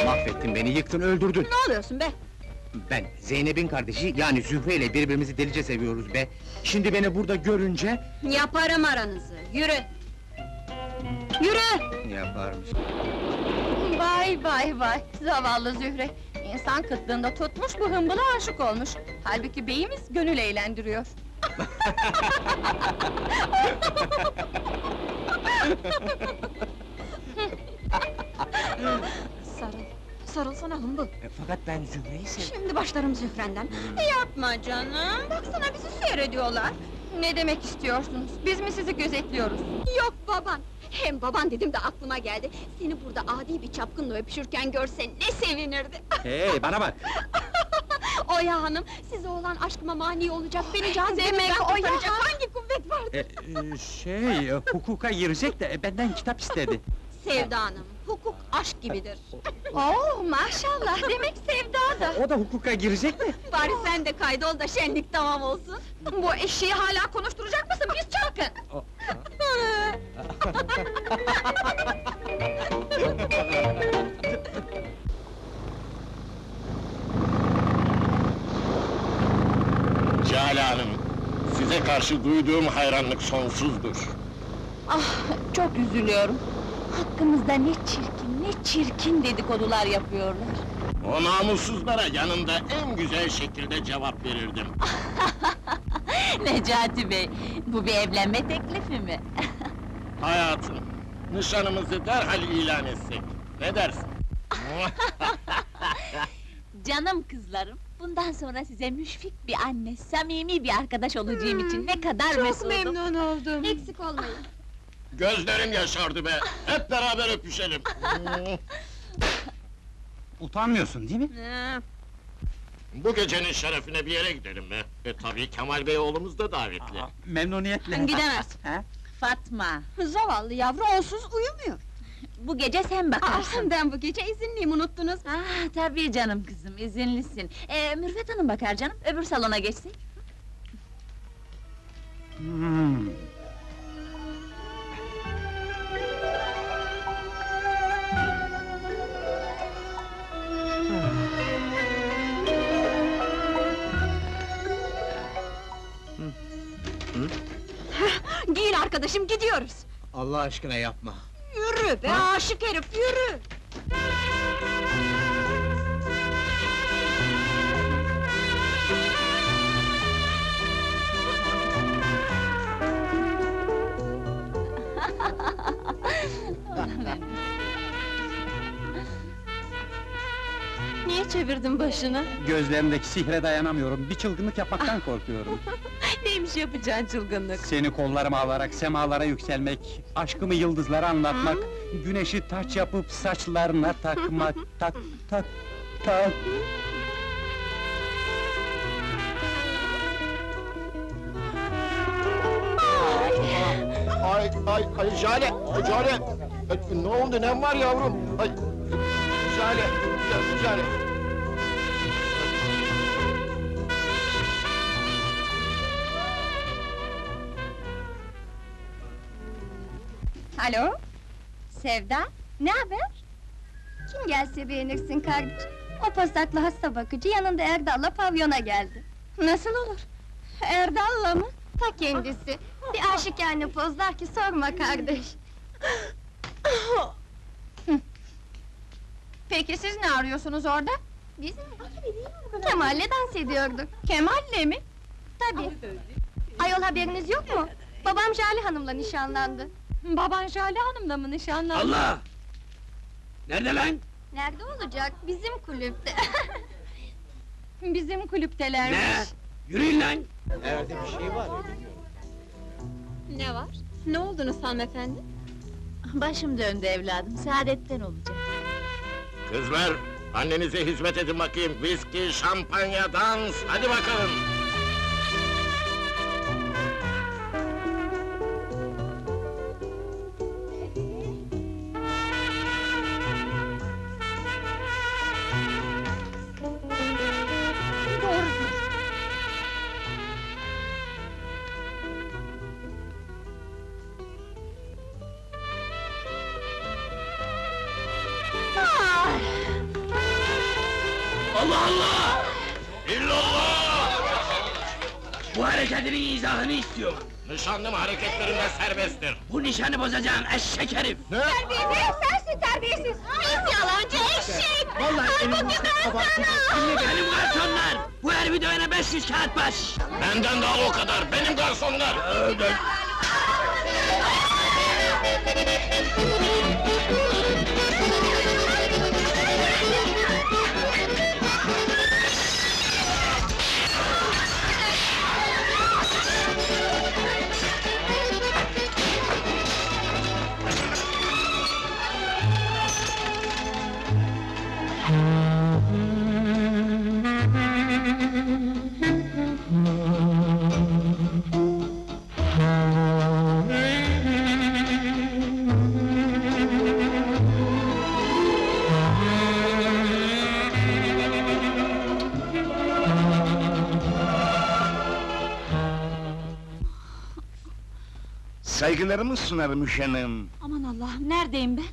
Mahvettin beni, yıktın, öldürdün! Ne oluyorsun be? Ben, Zeynep'in kardeşi, yani Zühre ile birbirimizi delice seviyoruz be! Şimdi beni burada görünce... Yaparım aranızı, yürü! Yürü! Yaparmış! Vay vay vay, zavallı Zühre! İnsan kıtlığında tutmuş, bu hımbıla aşık olmuş! Halbuki beyimiz gönül eğlendiriyor! Sarıl, sarılsana hımbıl! Fakat ben Zühre'yi sev... Şimdi başlarım Zühre'nden! Yapma canım, baksana bizi seyrediyorlar! Ne demek istiyorsunuz, biz mi sizi gözetliyoruz? Yok baban! Hem baban dedim de aklıma geldi! Seni burada adi bir çapkınla öpüşürken görse ne sevinirdi! Hey, bana bak! Oya hanım, size olan aşkıma mani olacak, beni cazibemden kurtaracak hangi kuvvet vardı? Hukuka girecek de benden kitap istedi. Sevda hanım, hukuk aşk gibidir. Oo, maşallah, demek sevda da! O da hukuka girecek mi? Bari sen de kaydol da şenlik tamam olsun! Bu eşeği hala konuşturacak mısın, biz çarpın! Jale Hanım, size karşı duyduğum hayranlık sonsuzdur. Ah, çok üzülüyorum. Hakkımızda ne çirkin, ne çirkin dedikodular yapıyorlar. O namussuzlara yanında en güzel şekilde cevap verirdim. Necati Bey, bu bir evlenme teklifi mi? Hayatım, nişanımızı derhal ilan etsek, ne dersin? Canım kızlarım, bundan sonra size müşfik bir anne, samimi bir arkadaş olacağım için ne kadar mesudum! Çok memnun oldum! Eksik olmayın! Gözlerim yaşardı be! Hep beraber öpüşelim! Utanmıyorsun değil mi? Bu gecenin şerefine bir yere gidelim be! Tabii Kemal Bey oğlumuz da davetli! Memnuniyetle! Gidemez! Fatma! Zavallı yavru onsuz uyumuyor! Bu gece sen bakarsın! Ben bu gece izinliyim, unuttunuz! Tabii canım kızım, izinlisin! Mürvet Hanım bakar canım, öbür salona geçsek! Giyin arkadaşım, gidiyoruz! Allah aşkına yapma! Yürü be aşık herif, yürü! Niye çevirdin başını? Gözlerimdeki sihre dayanamıyorum, bir çılgınlık yapmaktan korkuyorum. Neymiş yapacağın çılgınlık? Seni kollarıma alarak semalara yükselmek, aşkımı yıldızlara anlatmak, güneşi taç yapıp saçlarına takmak, tak. Ay Jale! Ne oldu, ne var yavrum? Ay Jale! Alo? Sevda, ne haber? Kim gelse beğenirsin kardeşim. O pasaklı hasta bakıcı yanında Erdal'la pavyona geldi. Nasıl olur? Erdal'la mı? Ta kendisi. Bir aşikane pozlar ki sorma kardeş. Peki siz ne arıyorsunuz orada? Biz mi? Kemal'le dans ediyorduk. Kemal'le mi? Tabii. Ayol haberiniz yok mu? Babam Jale Hanım'la nişanlandı. Baban Jale Hanım'la mı nişanlandı? Allah! Nerede lan? Nerede olacak? Bizim kulüpte. Bizim kulüptelermiş. Ne? Yürüyün lan! Evde bir şey var. Ne var? Ne oldunuz hanımefendi? Başım döndü evladım, Saadettin olacak. Kızlar, annenize hizmet edin bakayım. Viski, şampanya, dans, hadi bakalım! Allah Allah! İllallah! Bu hareketinin izahını istiyorum. Nişanlım hareketlerinde serbesttir. Bu nişanı bozacağım eşek herif! Ne? Sensin terbiyesiz! Biz yalancı eşek! Vallahi elim sana! Benim garsonlar! Bu herifi dövene 500 kağıt baş! Benden daha o kadar, benim garsonlar! Saygılarımı sunarım Hüşen'im! Aman Allah'ım, neredeyim ben?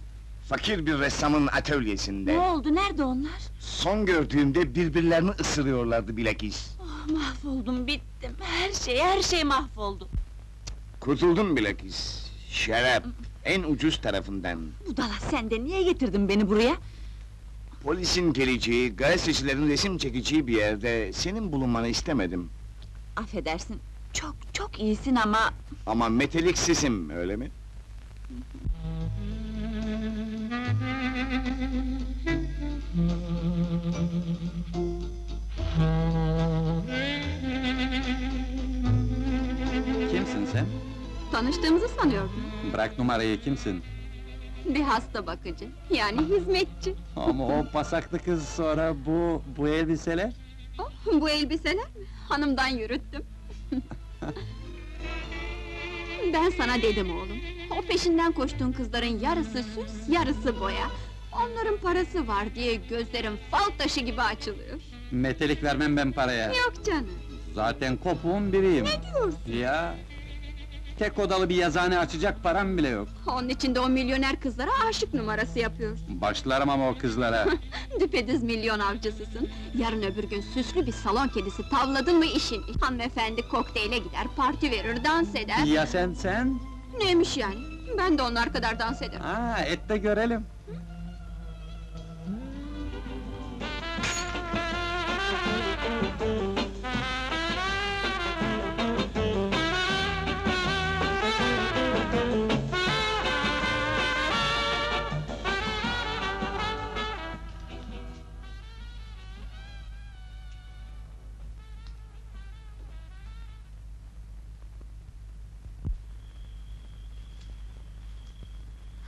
Fakir bir ressamın atölyesinde! Ne oldu, nerede onlar? Son gördüğümde birbirlerini ısırıyorlardı bilakis! Oh, mahvoldum, bittim! Her şey mahvoldu! Kurtuldum bilakis! Şarap, en ucuz tarafından! Budala, sen de niye getirdin beni buraya? Polisin geleceği, gazetecilerin resim çekeceği bir yerde... ...senin bulunmanı istemedim! Affedersin! Çok iyisin ama... Ama meteliksizim, öyle mi? Kimsin sen? Tanıştığımızı sanıyordum. Bırak numarayı, kimsin? Bir hasta bakıcı, yani hizmetçi. Ama o pasaklı kız, sonra bu elbiseler? Oh, bu elbiseler mi? Hanımdan yürüttüm. Ben sana dedim oğlum, o peşinden koştuğun kızların yarısı süs, yarısı boya. Onların parası var diye gözlerim fal taşı gibi açılıyor. Metelik vermem ben paraya! Yok canım! Zaten kopuğun biriyim! Ne diyorsun? Ya! Tek odalı bir yazıhane açacak param bile yok! Onun için de o milyoner kızlara aşık numarası yapıyorsun! Başlarım ama o kızlara! Düpedüz milyon avcısısın! Yarın öbür gün süslü bir salon kedisi tavladın mı işin! Hanımefendi kokteyle gider, parti verir, dans eder! Ya sen? Neymiş yani? Ben de onlar kadar dans ederim! Aa, et de görelim!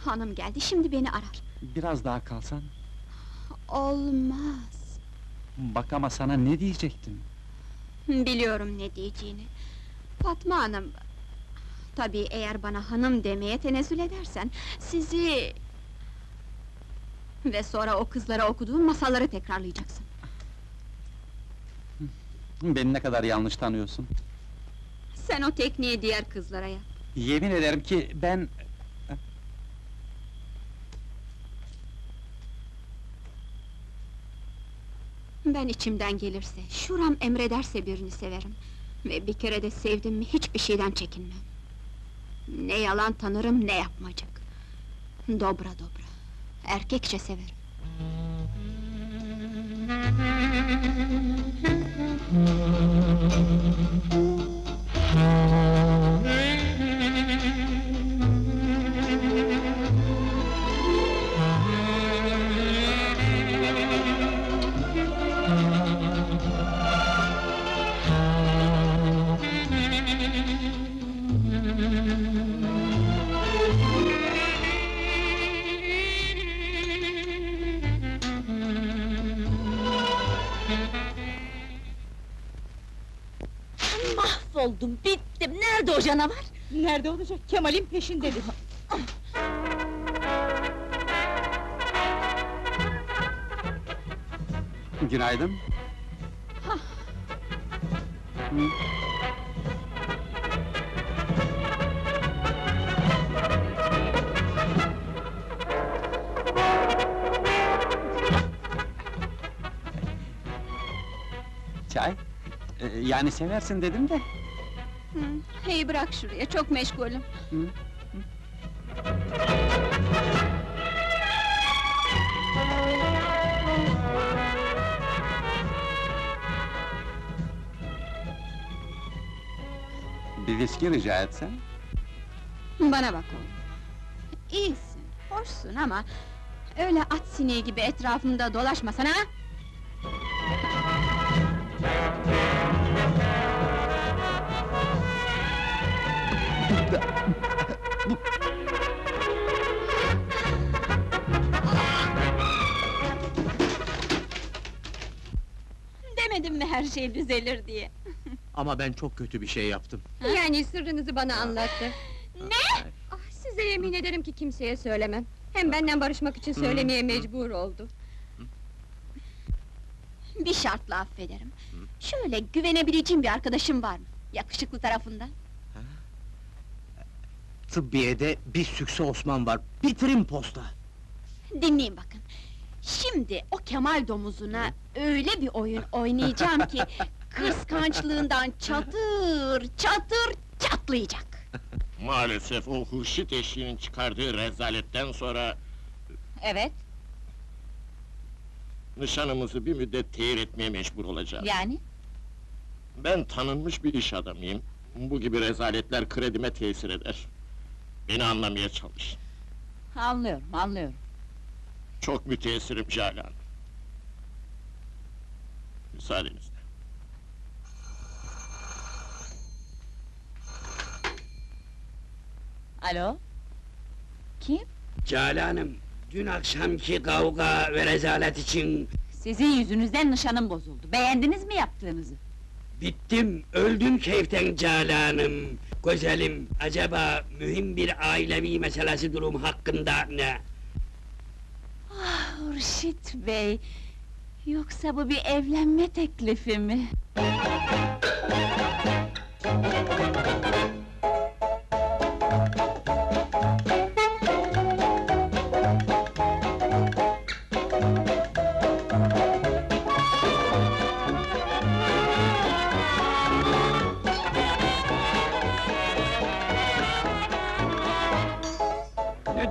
Hanım geldi, şimdi beni arar. Biraz daha kalsan? Olmaz! Bak ama sana ne diyecektim? Biliyorum ne diyeceğini. Fatma Hanım... Tabii eğer bana hanım demeye tenezzül edersen, sizi... Ve sonra o kızlara okuduğun masalları tekrarlayacaksın. Beni ne kadar yanlış tanıyorsun? Sen o tekniği diğer kızlara yap. Yemin ederim ki ben... Ben içimden gelirse, şuram emrederse birini severim. Ve bir kere de sevdim mi hiçbir şeyden çekinmem. Ne yalan tanırım, ne yapmacık. Dobra, erkekçe severim. Oldum, bittim! Nerede o canavar? Nerede olacak? Kemal'in peşindedir! Günaydın! Yani seversin dedim de. Hey, bırak şuraya, çok meşgulüm. Bir viski rica etsen? Bana bak oğlum. İyisin, hoşsun ama... öyle at sineği gibi etrafımda dolaşmasana! Demedim mi her şey düzelir diye? Ama ben çok kötü bir şey yaptım. Yani sırrınızı bana anlattı. Ne? Ah, size yemin ederim ki kimseye söylemem. Hem benden barışmak için söylemeye mecbur oldu. Bir şartla affederim. Şöyle güvenebileceğim bir arkadaşım var mı? Yakışıklı tarafından. Tıbbiye'de bir sükse Osman var, bitirin posta! Dinleyin bakın! Şimdi o Kemal domuzuna öyle bir oyun oynayacağım ki... kıskançlığından çatır çatır çatlayacak! Maalesef o Hurşit eşiğinin çıkardığı rezaletten sonra... Evet? Nişanımızı bir müddet tehir etmeye mecbur olacağız. Yani? Ben tanınmış bir iş adamıyım. Bu gibi rezaletler kredime tesir eder. Beni anlamaya çalış. Anlıyorum, anlıyorum. Çok müteessirim Jale Hanım. Müsaadenizle. Alo? Kim? Jale Hanım, dün akşamki kavga ve rezalet için... Sizin yüzünüzden nişanım bozuldu. Beğendiniz mi yaptığınızı? Bittim, öldüm keyiften Jale Hanım. Güzelim, acaba mühim bir ailevi meselesi durum hakkında ne? Ah, Reşit Bey! Yoksa bu bir evlenme teklifi mi?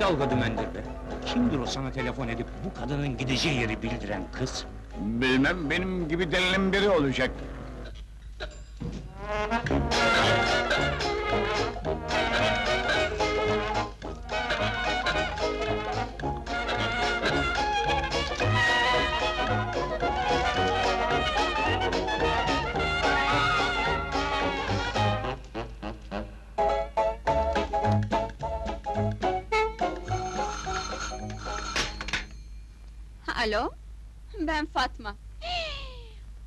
Dalga dümendir be! Kimdir o sana telefon edip bu kadının gideceği yeri bildiren kız? Bilmem, benim gibi delinin biri olacak. Alo, ben Fatma.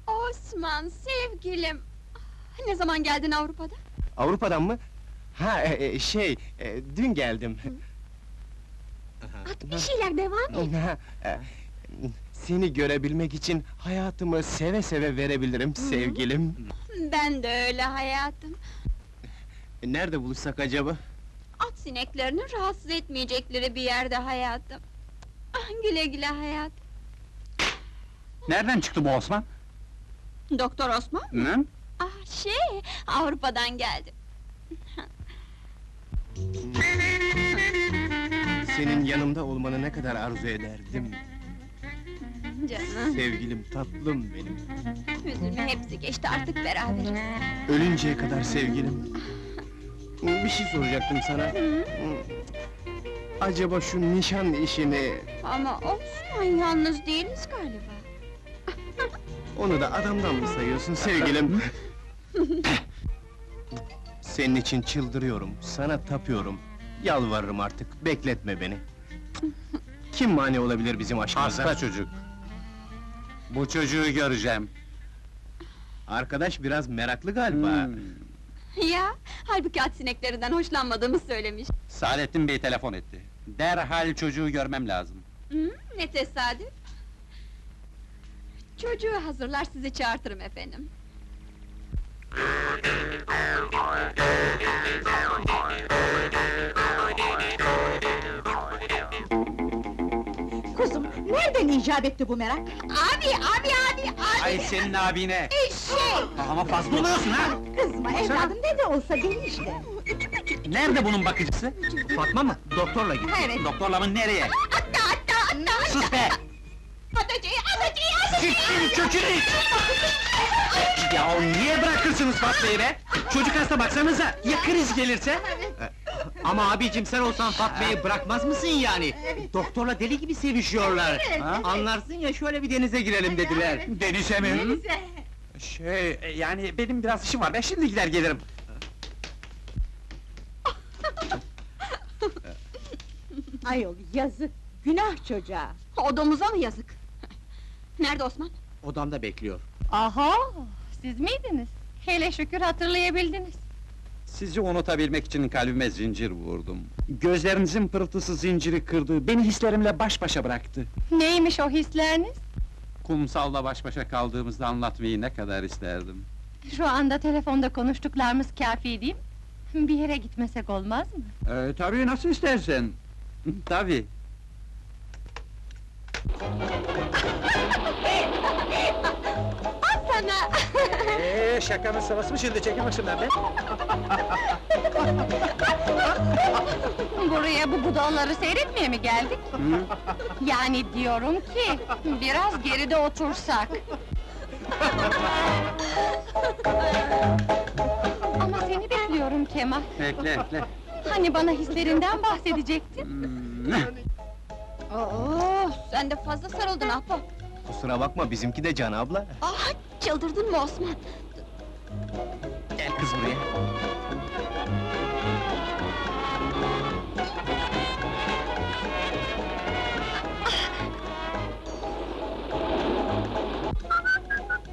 Osman, sevgilim! Ne zaman geldin Avrupa'dan? Avrupa'dan mı? Ha, dün geldim. At bir şeyler, devam et! Seni görebilmek için hayatımı seve seve verebilirim sevgilim. Ben de öyle hayatım. Nerede buluşsak acaba? At sineklerini rahatsız etmeyecekleri bir yerde hayatım. Güle güle hayatım. Nereden çıktı bu Osman? Doktor Osman mı? Ne? Ah Avrupa'dan geldi. Senin yanımda olmanı ne kadar arzu ederdim. Canım. Sevgilim, tatlım benim. Üzülme, hepsi geçti, artık beraberiz. Ölünceye kadar sevgilim. Bir şey soracaktım sana. Acaba şu nişan işini... Ama Osman, yalnız değiliz galiba. Onu da adamdan mı sayıyorsun sevgilim? Senin için çıldırıyorum, sana tapıyorum. Yalvarırım artık, bekletme beni. Kim mani olabilir bizim aşkımıza? Hasta çocuk! Bu çocuğu göreceğim. Arkadaş biraz meraklı galiba. Ya, halbuki at sineklerinden hoşlanmadığımı söylemiş. Saadettin Bey telefon etti. Derhal çocuğu görmem lazım. Ne tesadüf! Çocuğu hazırlar, sizi çağırtırım efendim. Kuzum, nereden icap etti bu merak? Abi! Ay senin abine! Ama fazla oluyorsun ha! Kızma evladım, ne de olsa benim işte! Nerede bunun bakıcısı? Fatma mı? Doktorla gitti. Evet. Doktorla mı, nereye? Hatta! Sus be! Atacıyı! Siktir kökünü iç! Ya niye bırakırsınız Fatma'yı be? Çocuk hasta baksanıza, ya kriz gelirse? Ama abicim sen olsan Fatma'yı bırakmaz mısın yani? Doktorla deli gibi sevişiyorlar. Anlarsın ya, şöyle bir denize girelim dediler. Denize mi? Denize! Yani benim biraz işim var, ben şimdi gider gelirim. Ayol yazık, günah çocuğa! Odamıza mı yazık? Nerede Osman? Odamda bekliyor. Aha! Siz miydiniz? Hele şükür hatırlayabildiniz. Sizi unutabilmek için kalbime zincir vurdum. Gözlerinizin pırıltısı zinciri kırdı, beni hislerimle baş başa bıraktı. Neymiş o hisleriniz? Kumsal'la baş başa kaldığımızda anlatmayı ne kadar isterdim. Şu anda telefonda konuştuklarımız kâfi değil mi? Bir yere gitmesek olmaz mı? Tabii, nasıl istersen. Tabii. Şakanın sırası mı şimdi? Çekil başımdan be! Buraya bu budalları seyretmeye mi geldik? Hı? Yani diyorum ki, biraz geride otursak! Ama seni bekliyorum Kemal! Bekle! Hani bana hislerinden bahsedecektin? Sen de fazla sarıldın abla! Kusura bakma, bizimki de Can abla! Ah, çıldırdın mı Osman? Gel kız buraya!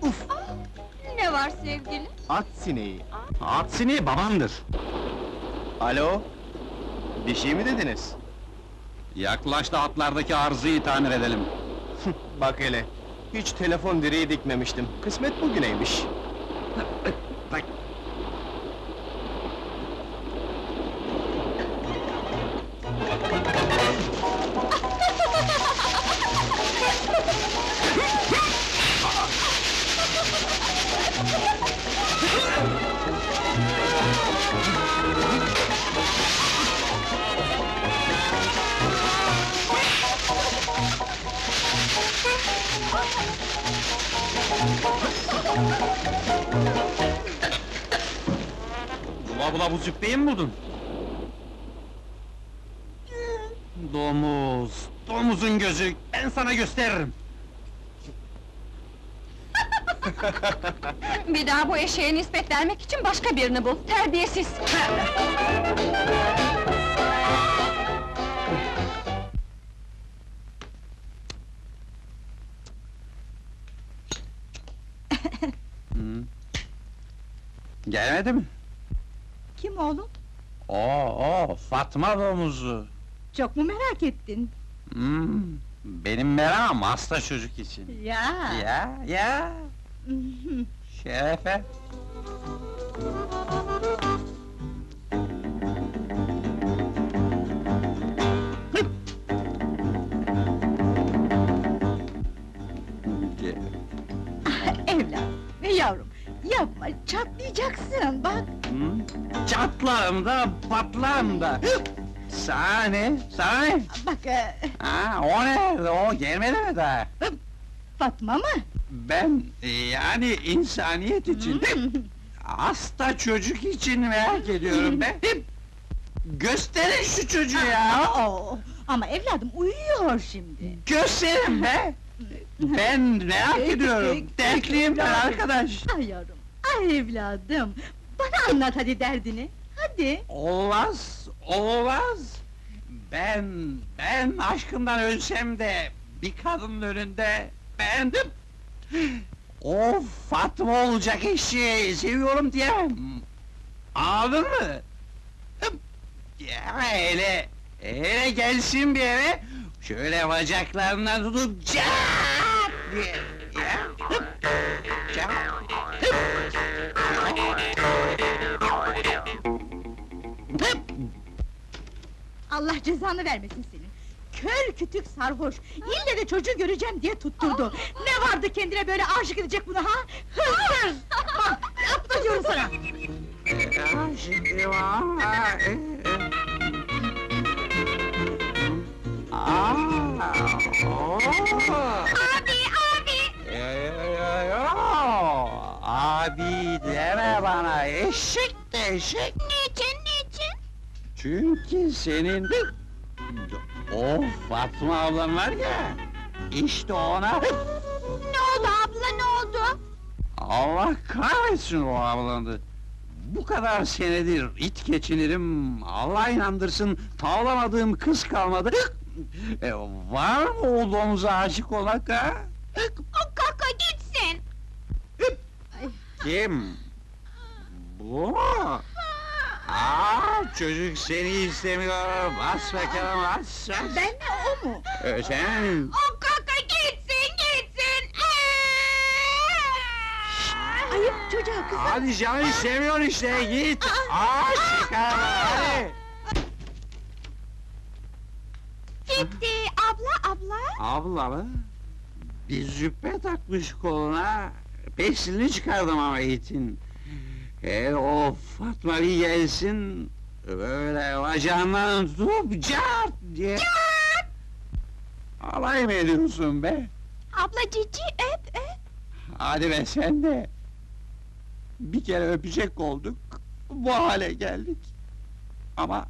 Uf! Ne var sevgili? At sineği! At sineği babandır! Alo! Bir şey mi dediniz? Yaklaş da atlardaki arızayı tamir edelim! Bak hele! Hiç telefon direği dikmemiştim, kısmet bugüneymiş! Bula bu züppeyi mi buldun? Domuz! Domuzun gözü! Ben sana gösteririm! Bir daha bu eşeğe nispet vermek için başka birini bul! Terbiyesiz! Gelmedi mi? Kim oğlum? Fatma domuzu! Çok mu merak ettin? Benim merakım hasta çocuk için! Ya! Şerefe! Evladım ve yavrum! Yapma, çatlayacaksın, bak! Çatlarım da, patlarım da! Sana ne? Bak! O nerede, o gelmedi mi daha? Fatma mı? Ben, yani insaniyet için, hasta çocuk için merak ediyorum ben! Gösterin şu çocuğu ya! Ama evladım, uyuyor şimdi! Gösterin be! Ben merak ediyorum, dertliyim ben arkadaş! Ay yavrum, ay evladım! Bana anlat hadi derdini, hadi! Olmaz! Ben aşkından ölsem de, bir kadının önünde beğendim! O Fatma olacak eşi, seviyorum diyemem! Anladın mı? Ya hele gelsin bir eve! Şöyle bacaklarından tutup caaaat diye! Allah cezanı vermesin senin! Kör kütük sarhoş, ille de çocuğu göreceğim diye tutturdu! Ne vardı kendine böyle aşık edecek bunu ha? Hızır! Bak, yapma diyorum sana! Abi! Abi deme bana, eşek de eşek! Niçin? Çünkü senin de... O Fatma ablan var ya, işte ona... Ne oldu abla, ne oldu? Allah kahretsin o ablanı! Bu kadar senedir it geçinirim, Allah inandırsın, tavlamadığım kız kalmadı! Var mı o domuza aşık olak ha? Kaka gitsin! Kim? Bu mu? Aa, çocuk seni istemiyor, bas bakalım, bas! Ben mi, o mu? Sen! O kaka gitsin! Ayıp çocuğa kızım! Hadi canım, istemiyor işte, git! Çıkar, hadi! Gitti, abla mı? Bir züppe takmış koluna, pestilini çıkardım ama itin! O Fatma bir gelsin, böyle bacağından tutup cart diye... Cart! Alay mı ediyorsun be? Abla cici öp! Hadi be sen de! Bir kere öpecek olduk, bu hale geldik! Ama...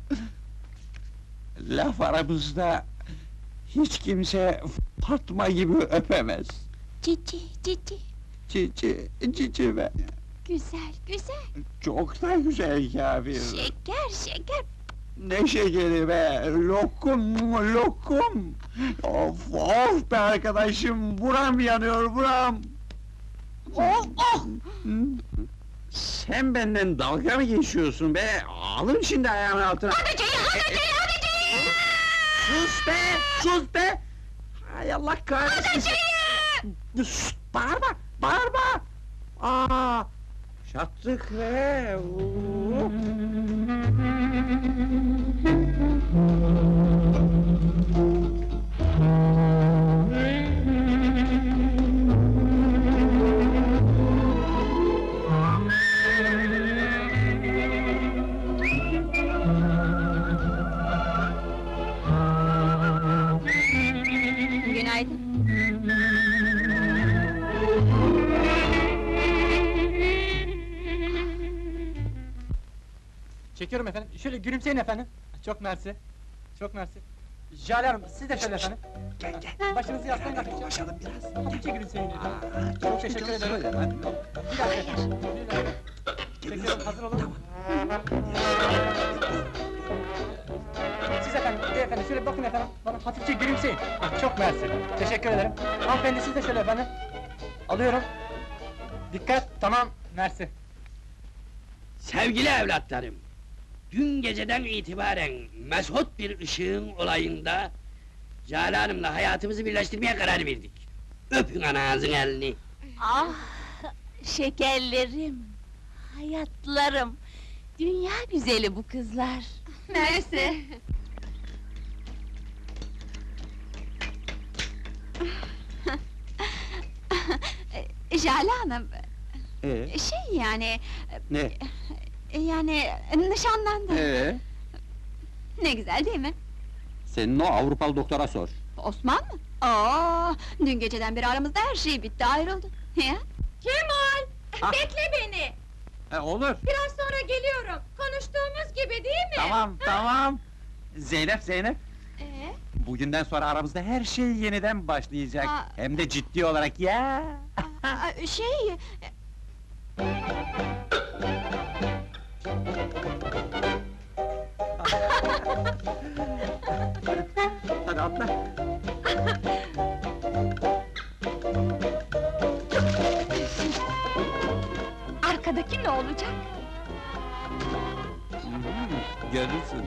laf aramızda... hiç kimse Fatma gibi öpemez! Cici be! Güzel! Çok da güzel kâfir! Şeker! Ne şekeri be! Lokum! Of be arkadaşım! Buram yanıyor, buram! Oh! Sen benden dalga mı geçiyorsun be? Alırım şimdi ayağımın altına! Adacayı! Sus be! Hay Allah kahretsin! Adacayı! Sus! Bağırma! Çattık ve Günaydın. Çekiyorum efendim, şöyle gülümseyin efendim! Çok mersi! Jale Hanım, siz de şöyle efendim! Gel! Başınızı yaslayın efendim! Dolaşalım biraz! İyice gülümseyin efendim! Çok teşekkür ederim! Çekiyorum, hazır olun! Siz efendim, şöyle bakın efendim! Bana hafifçe gülümseyin! Çok mersi! Teşekkür ederim! Hanımefendi, siz de şöyle efendim! Alıyorum! Dikkat! Tamam! Mersi! Sevgili evlatlarım! Dün geceden itibaren mesut bir ışığın olayında... Jale Hanım'la hayatımızı birleştirmeye karar verdik. Öpün ananızın elini! Ah! Şekerlerim! Hayatlarım! Dünya güzeli bu kızlar! Mersi! Jale Hanım! Ne? Yani nişanlandı. Ne güzel değil mi? Senin o Avrupalı doktora sor. Osman mı? Dün geceden beri aramızda her şey bitti, ayrıldık. Ya? Kemal! Bekle beni! Olur! Biraz sonra geliyorum, konuştuğumuz gibi değil mi? Tamam! Zeynep! Bugünden sonra aramızda her şey yeniden başlayacak. Hem de ciddi olarak ya! Hadi atla! Arkadaki ne olacak? Görürsün!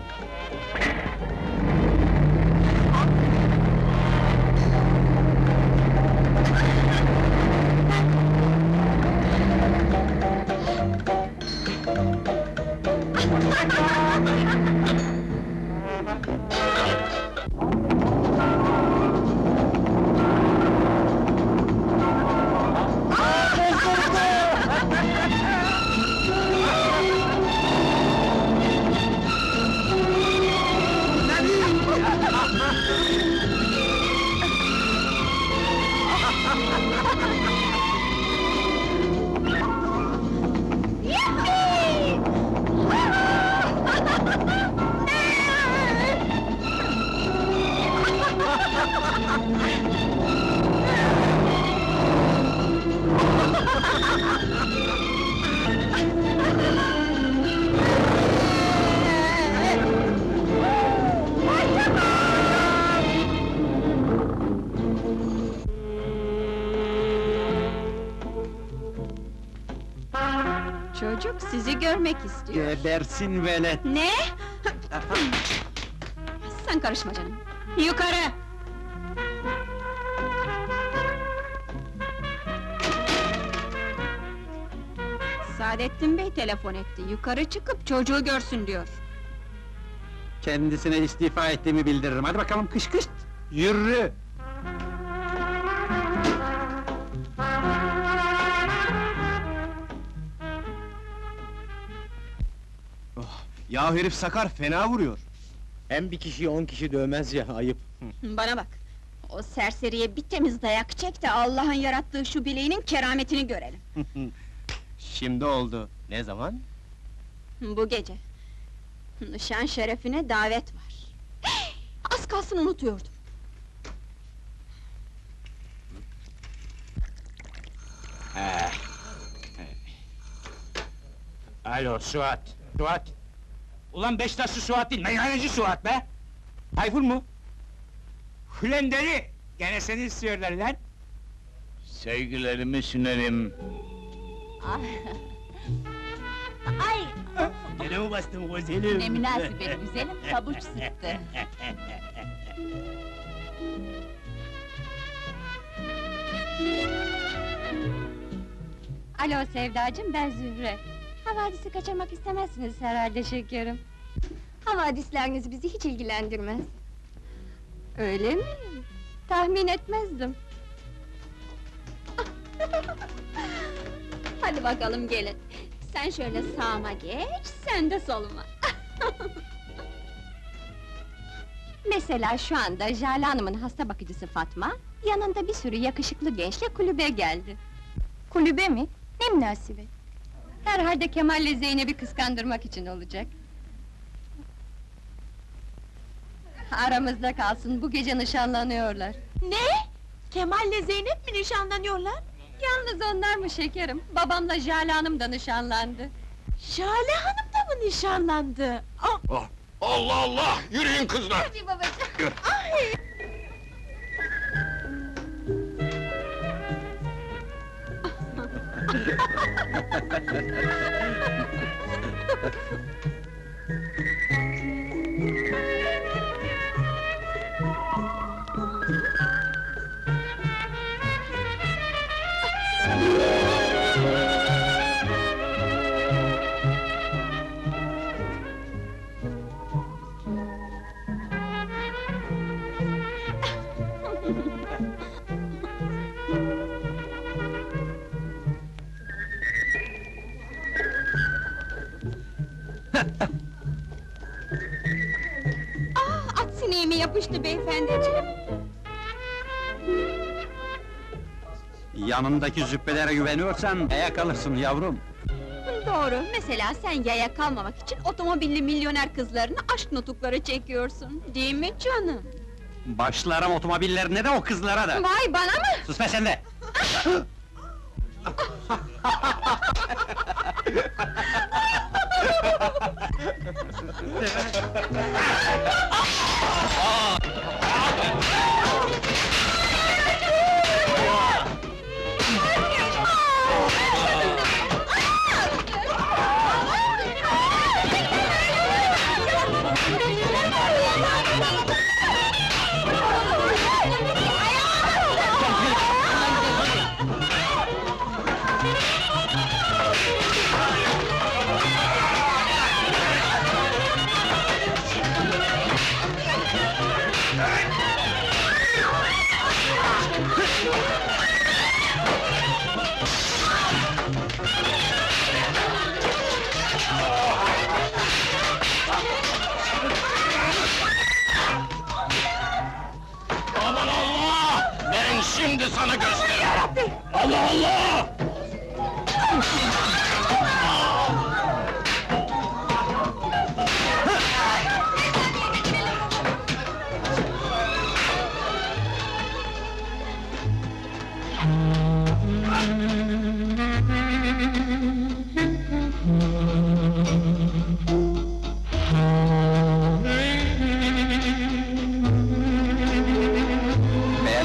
Çocuk sizi görmek istiyor. Gebersin velet! Ne? Sen karışma canım! Yukarı! Saadettin Bey telefon etti, yukarı çıkıp çocuğu görsün diyor. Kendisine istifa ettiğimi bildiririm, hadi bakalım kış kış! Yürü! Ya herif sakar, fena vuruyor! Hem bir kişiyi 10 kişi dövmez ya, ayıp! Bana bak! O serseriye bir temiz dayak çek de Allah'ın yarattığı şu bileğinin kerametini görelim! Şimdi oldu! Ne zaman? Bu gece! Nişan şerefine davet var! Az kalsın unutuyordum! Alo, Suat! Suat! Ulan Beşiktaşlı Suat değil, meyhaneci Suat be! Tayfur mu? Ulan deli! Gene seni istiyorlar lan! Sevgilerimi sünerim! Ay! Gene mi bastım güzelim? Ne münasebet güzelim, pabuç sıktı! Alo Sevdacığım, ben Zühre! Havadisi kaçırmak istemezsiniz herhalde şekerim. Havadisleriniz bizi hiç ilgilendirmez. Öyle mi? Tahmin etmezdim. Hadi bakalım gelin. Sen şöyle sağıma geç, sen de soluma. Mesela şu anda Jale Hanım'ın hasta bakıcısı Fatma, yanında bir sürü yakışıklı gençle kulübe geldi. Kulübe mi? Ne münasebet? Herhalde Kemal'le Zeynep'i kıskandırmak için olacak. Aramızda kalsın, bu gece nişanlanıyorlar. Ne? Kemal'le Zeynep mi nişanlanıyorlar? Yalnız onlar mı şekerim? Babamla Jale Hanım da nişanlandı. Jale Hanım da mı nişanlandı? Oh. Allah Allah! Yürüyün kızlar! Hadi babacığım! Ay! At sineğime yapıştı beyefendiciğim! Yanındaki züppelere güveniyorsan yaya kalırsın yavrum! Doğru, mesela sen yaya kalmamak için otomobilli milyoner kızlarını aşk nutukları çekiyorsun, değil mi canım? Başlarım otomobillerine de o kızlara da! Vay, bana mı? Sus be sen de! Şimdi sana gösteririm! Allah Allah!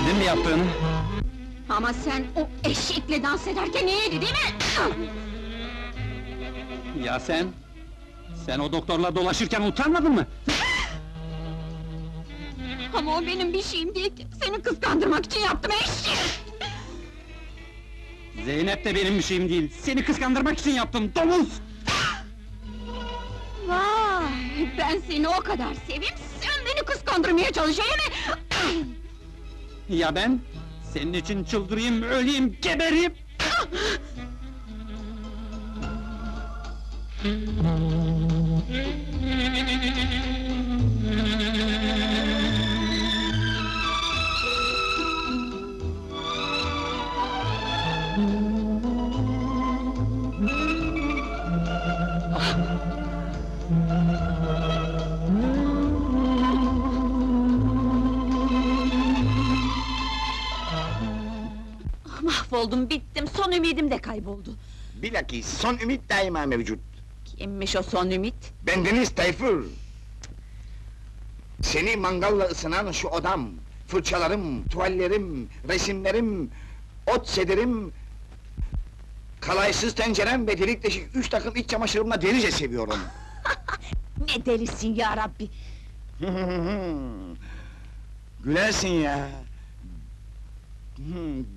Beğendin mi yaptığını? Ama sen o eşekle dans ederken iyiydi, değil mi? Ya sen? Sen o doktorla dolaşırken utanmadın mı? Ama o benim bir şeyim değil ki! Seni kıskandırmak için yaptım eşek! Zeynep de benim bir şeyim değil, seni kıskandırmak için yaptım, domuz! Vay! Ben seni o kadar seveyim, sen beni kıskandırmaya çalışayım mı? Ya ben? Senin için çıldırayım, öleyim, gebereyim! Mahvoldum, bittim, son ümidim de kayboldu. Bilakis son ümit daima mevcut. Kimmiş o son ümit? Bendeniz Tayfur! Seni mangalla ısınan şu odam, fırçalarım, tuvallerim, resimlerim, ot sedirim... ...kalaysız tencerem ve delik deşik 3 takım iç çamaşırımla delice seviyorum. Ne delisin ya Rabbi! Gülersin ya!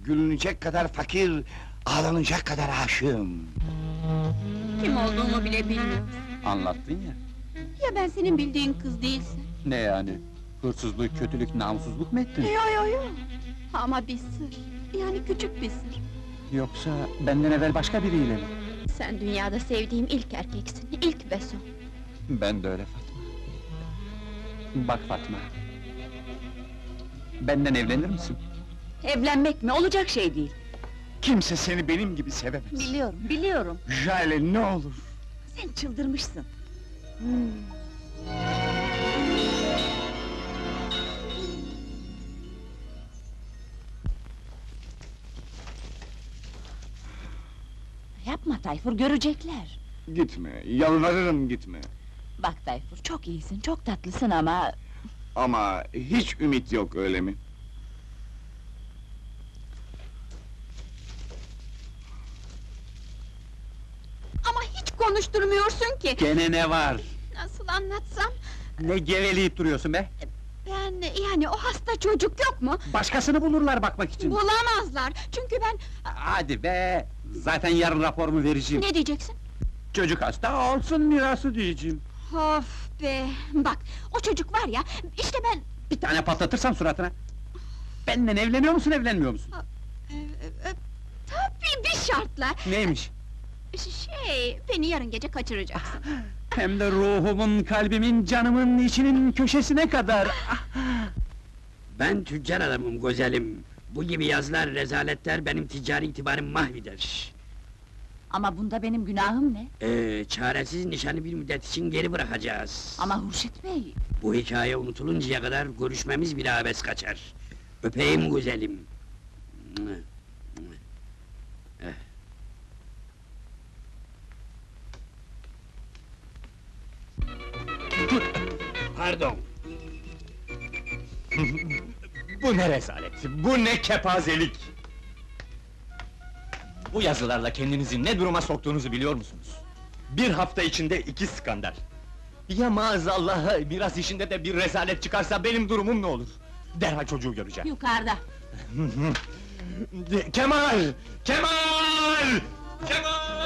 Gülünecek kadar fakir, ağlanacak kadar aşığım. Kim olduğumu bile bilmiyorum. Anlattın ya. Ya ben senin bildiğin kız değilsin. Ne yani? Hırsızlık, kötülük, namussuzluk mu ettin? Yo. Ama bir sır, yani küçük bir sır. Yoksa benden evvel başka biriyle mi? Sen dünyada sevdiğim ilk erkeksin, ilk ve son. Ben de öyle Fatma. Bak Fatma, benden evlenir misin? Evlenmek mi? Olacak şey değil! Kimse seni benim gibi sevemez! Biliyorum! Jale, ne olur! Sen çıldırmışsın! Yapma Tayfur, görecekler! Gitme, yalvarırım gitme! Bak Tayfur, çok iyisin, çok tatlısın ama... Ama hiç ümit yok, öyle mi? Konuşturmuyorsun ki! Gene ne var? Nasıl anlatsam? Ne geveleyip duruyorsun be? Ben, yani o hasta çocuk yok mu? Başkasını bulurlar bakmak için! Bulamazlar! Çünkü ben... Hadi be! Zaten yarın raporumu vereceğim! Ne diyeceksin? Çocuk hasta, alsın mirası diyeceğim! Of be! Bak, o çocuk var ya, işte ben... Bir tane patlatırsam suratına! Benden evleniyor musun, evlenmiyor musun? Tabii, bir şartla! Neymiş? Beni yarın gece kaçıracaksın! Hem de ruhumun, kalbimin, canımın, içinin köşesine kadar! Ben tüccar adamım, güzelim! Bu gibi yazılar, rezaletler benim ticari itibarımı mahveder! Ama bunda benim günahım ne? Çaresiz nişanı bir müddet için geri bırakacağız! Ama Hurşit Bey! Bu hikaye unutuluncaya kadar görüşmemiz bile abes kaçar! Öpeyim güzelim! Pardon! Bu ne rezalet, bu ne kepazelik! Bu yazılarla kendinizi ne duruma soktuğunuzu biliyor musunuz? 1 hafta içinde 2 skandal! Ya maazallah, biraz işinde de bir rezalet çıkarsa benim durumum ne olur? Derhal çocuğu göreceğim! Yukarıda! Kemal! Kemal! Kemal!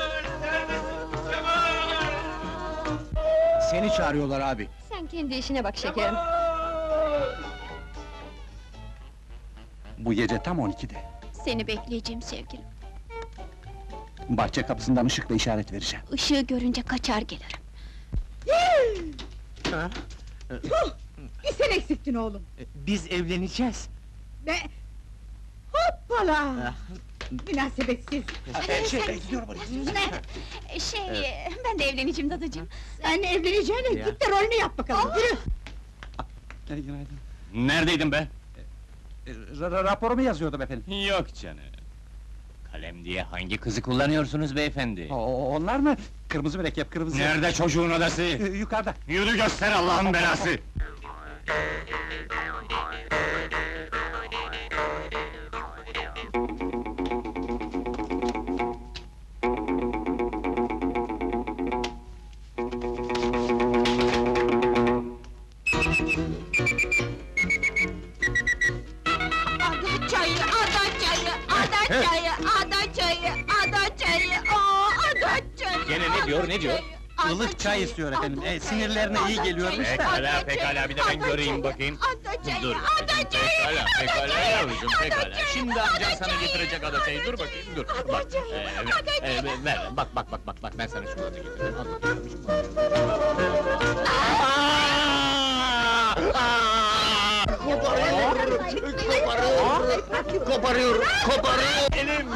Seni çağırıyorlar abi! Sen kendi işine bak şekerim! Bu gece tam 12'de! Seni bekleyeceğim sevgilim! Bahçe kapısından ışıkla işaret vereceğim! Işığı görünce kaçar gelirim! Bir sen eksiktin oğlum! Biz evleneceğiz! Ne? Hoppala! Münasebetsiz! Ben de evleneceğim dadacığım! Sen evleneceğine git de rolünü yap bakalım, yürü! Neredeydin be? Raporumu yazıyordum efendim! Yok canım! Kalem diye hangi kızı kullanıyorsunuz beyefendi? Onlar mı? Kırmızı mürekkep, kırmızı... Nerede çocuğun odası? Yukarıda! Yürü göster Allah'ın belası! Ada çayı. Gene ne diyor, ne diyor? Ilık çay istiyor efendim, sinirlerine iyi geliyormuş da. Pekala, bir de ben göreyim bakayım. Dur, pekala yavrucuğum, pekala. Şimdi amcan sana getirecek ada çayı, dur bakayım, dur. Bak, ver, bak, ben sana şunu da getireyim. Koparıyor! Elim!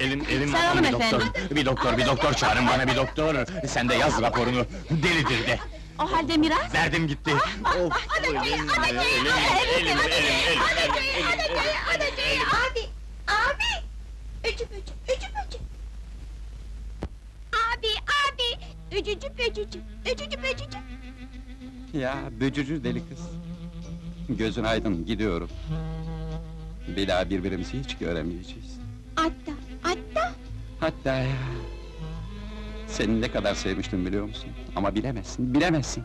Elim! Elim. Bir doktor çağırın bana, bir doktor. Sen de yaz raporunu. Delidir de. O halde miras? Verdim gitti. Of. Adacayı, abi. Abi. Öcücü böcücü. Ya böcücü deli kız. Gözün aydın, gidiyorum. Bir daha birbirimizi hiç göremeyeceğiz. Hatta ya... Seni ne kadar sevmiştim biliyor musun? Ama bilemezsin!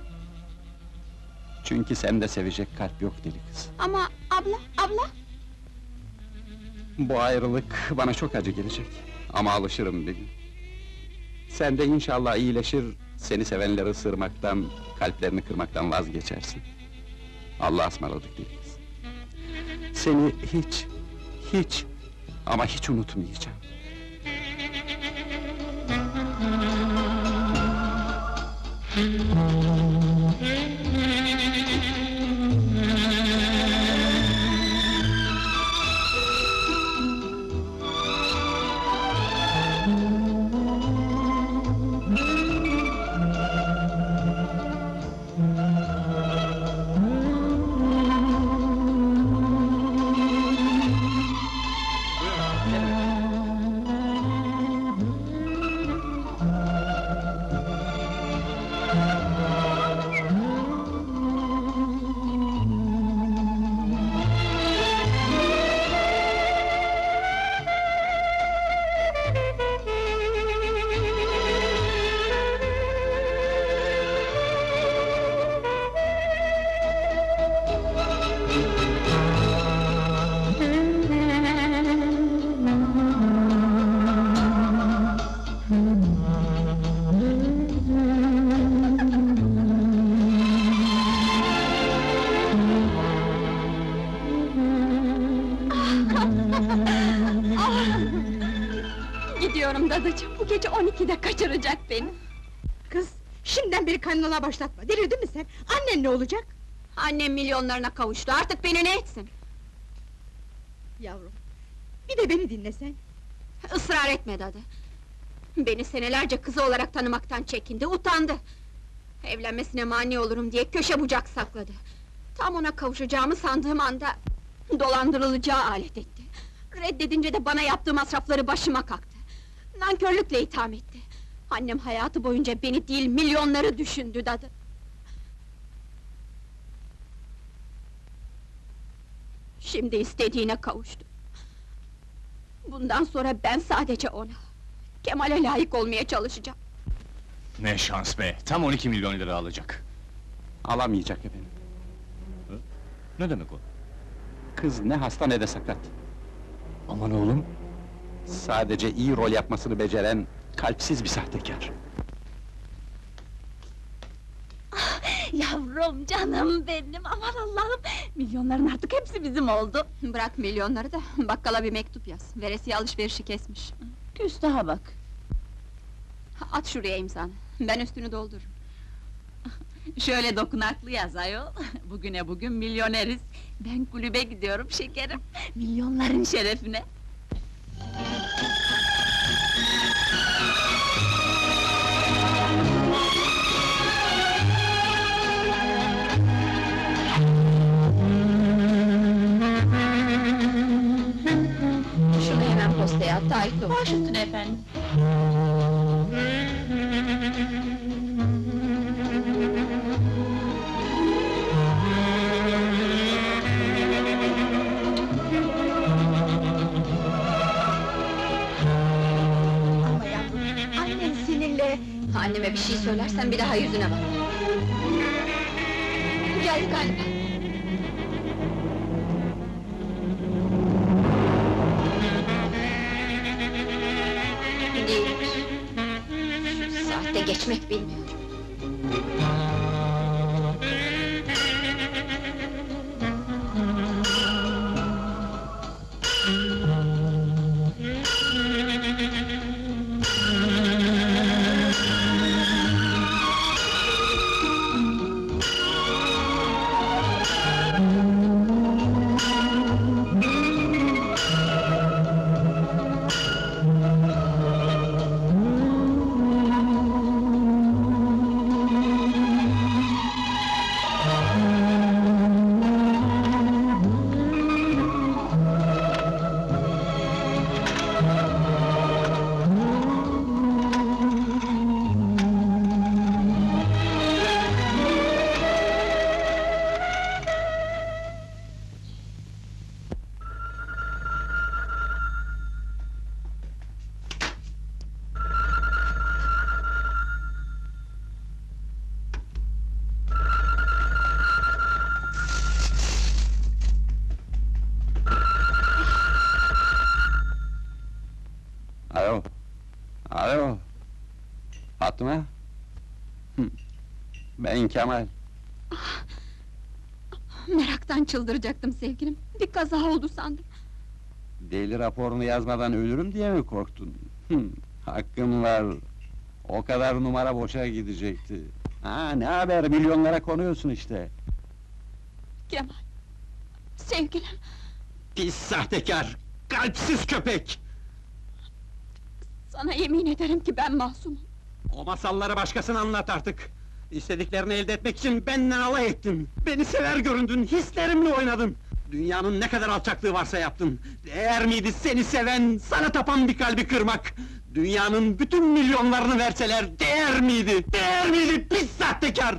Çünkü sende sevecek kalp yok deli kız. Ama abla! Bu ayrılık bana çok acı gelecek. Ama alışırım bir gün. Sen de inşallah iyileşir, seni sevenleri ısırmaktan, kalplerini kırmaktan vazgeçersin. Allah'a ısmarladık deli kız. Seni hiç... Ama hiç unutmayacağım. Bu gece 12'de kaçıracak beni! Kız, şimdiden beri kaynana başlatma, delirdin mi sen? Annen ne olacak? Annem milyonlarına kavuştu, artık beni ne etsin? Yavrum, bir de beni dinlesen! Israr etme dadı! Beni senelerce kızı olarak tanımaktan çekindi, utandı! Evlenmesine mani olurum diye köşe bucak sakladı! Tam ona kavuşacağımı sandığım anda... dolandırılacağı alet etti! Reddedince de bana yaptığı masrafları başıma kalktı! Nankörlükle itham etti. Annem hayatı boyunca beni değil, milyonları düşündü dadı. Şimdi istediğine kavuştu. Bundan sonra ben sadece ona, Kemal'e layık olmaya çalışacağım. Ne şans be! Tam 12 milyon lira alacak. Alamayacak efendim. Ha? Ne demek o? Kız ne hasta ne de sakat. Aman oğlum! Sadece iyi rol yapmasını beceren, kalpsiz bir sahtekâr. Ah, yavrum, canım benim, aman Allah'ım! Milyonların artık hepsi bizim oldu! Bırak milyonları da, bakkala bir mektup yaz, veresiye alışverişi kesmiş. Küstaha bak! At şuraya imzanı, ben üstünü doldururum. Şöyle dokunaklı yaz ayol, bugüne bugün milyoneriz. Ben kulübe gidiyorum şekerim, milyonların şerefine! Şunu hemen postaya at, ait olun. Baş üstüne efendim. Anneme bir şey söylersen bir daha yüzüne bak. Geldik anne. Değil. Şu saatte geçmek bilmiyorum. Fatma? Ben Kemal. Meraktan çıldıracaktım sevgilim. Bir kaza oldu sandım. Deli raporunu yazmadan ölürüm diye mi korktun? Hakkım var. O kadar numara boşa gidecekti. Ha, ne haber? Milyonlara konuyorsun işte. Kemal. Sevgilim. Pis sahtekar! Kalpsiz köpek! Sana yemin ederim ki ben masumum. O masalları başkasına anlat artık! İstediklerini elde etmek için benimle alay ettin! Beni sever göründün, hislerimle oynadın! Dünyanın ne kadar alçaklığı varsa yaptın! Değer miydi seni seven, sana tapan bir kalbi kırmak? Dünyanın bütün milyonlarını verseler, değer miydi? Değer miydi pis sahtekar?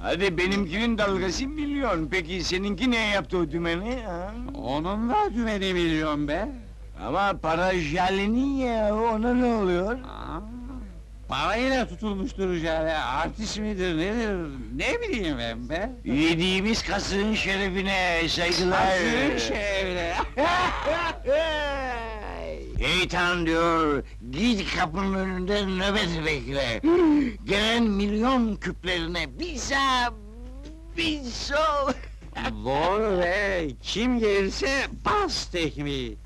Hadi benimkinin dalgası milyon, peki seninki ne yaptı o dümeni? Onun da dümeni milyon be! Ama para Jale'nin ya, ona ne oluyor? Parayla tutulmuştur Jale, artist midir nedir, ne bileyim ben be? Yediğimiz kasığın şerefine saygılar... Kasığın şerefine! Şeytan diyor, git kapının önünde nöbet bekle! Gelen milyon küplerine bir sağ, bir sol! Doğru be, kim gelirse bas tekmeyi!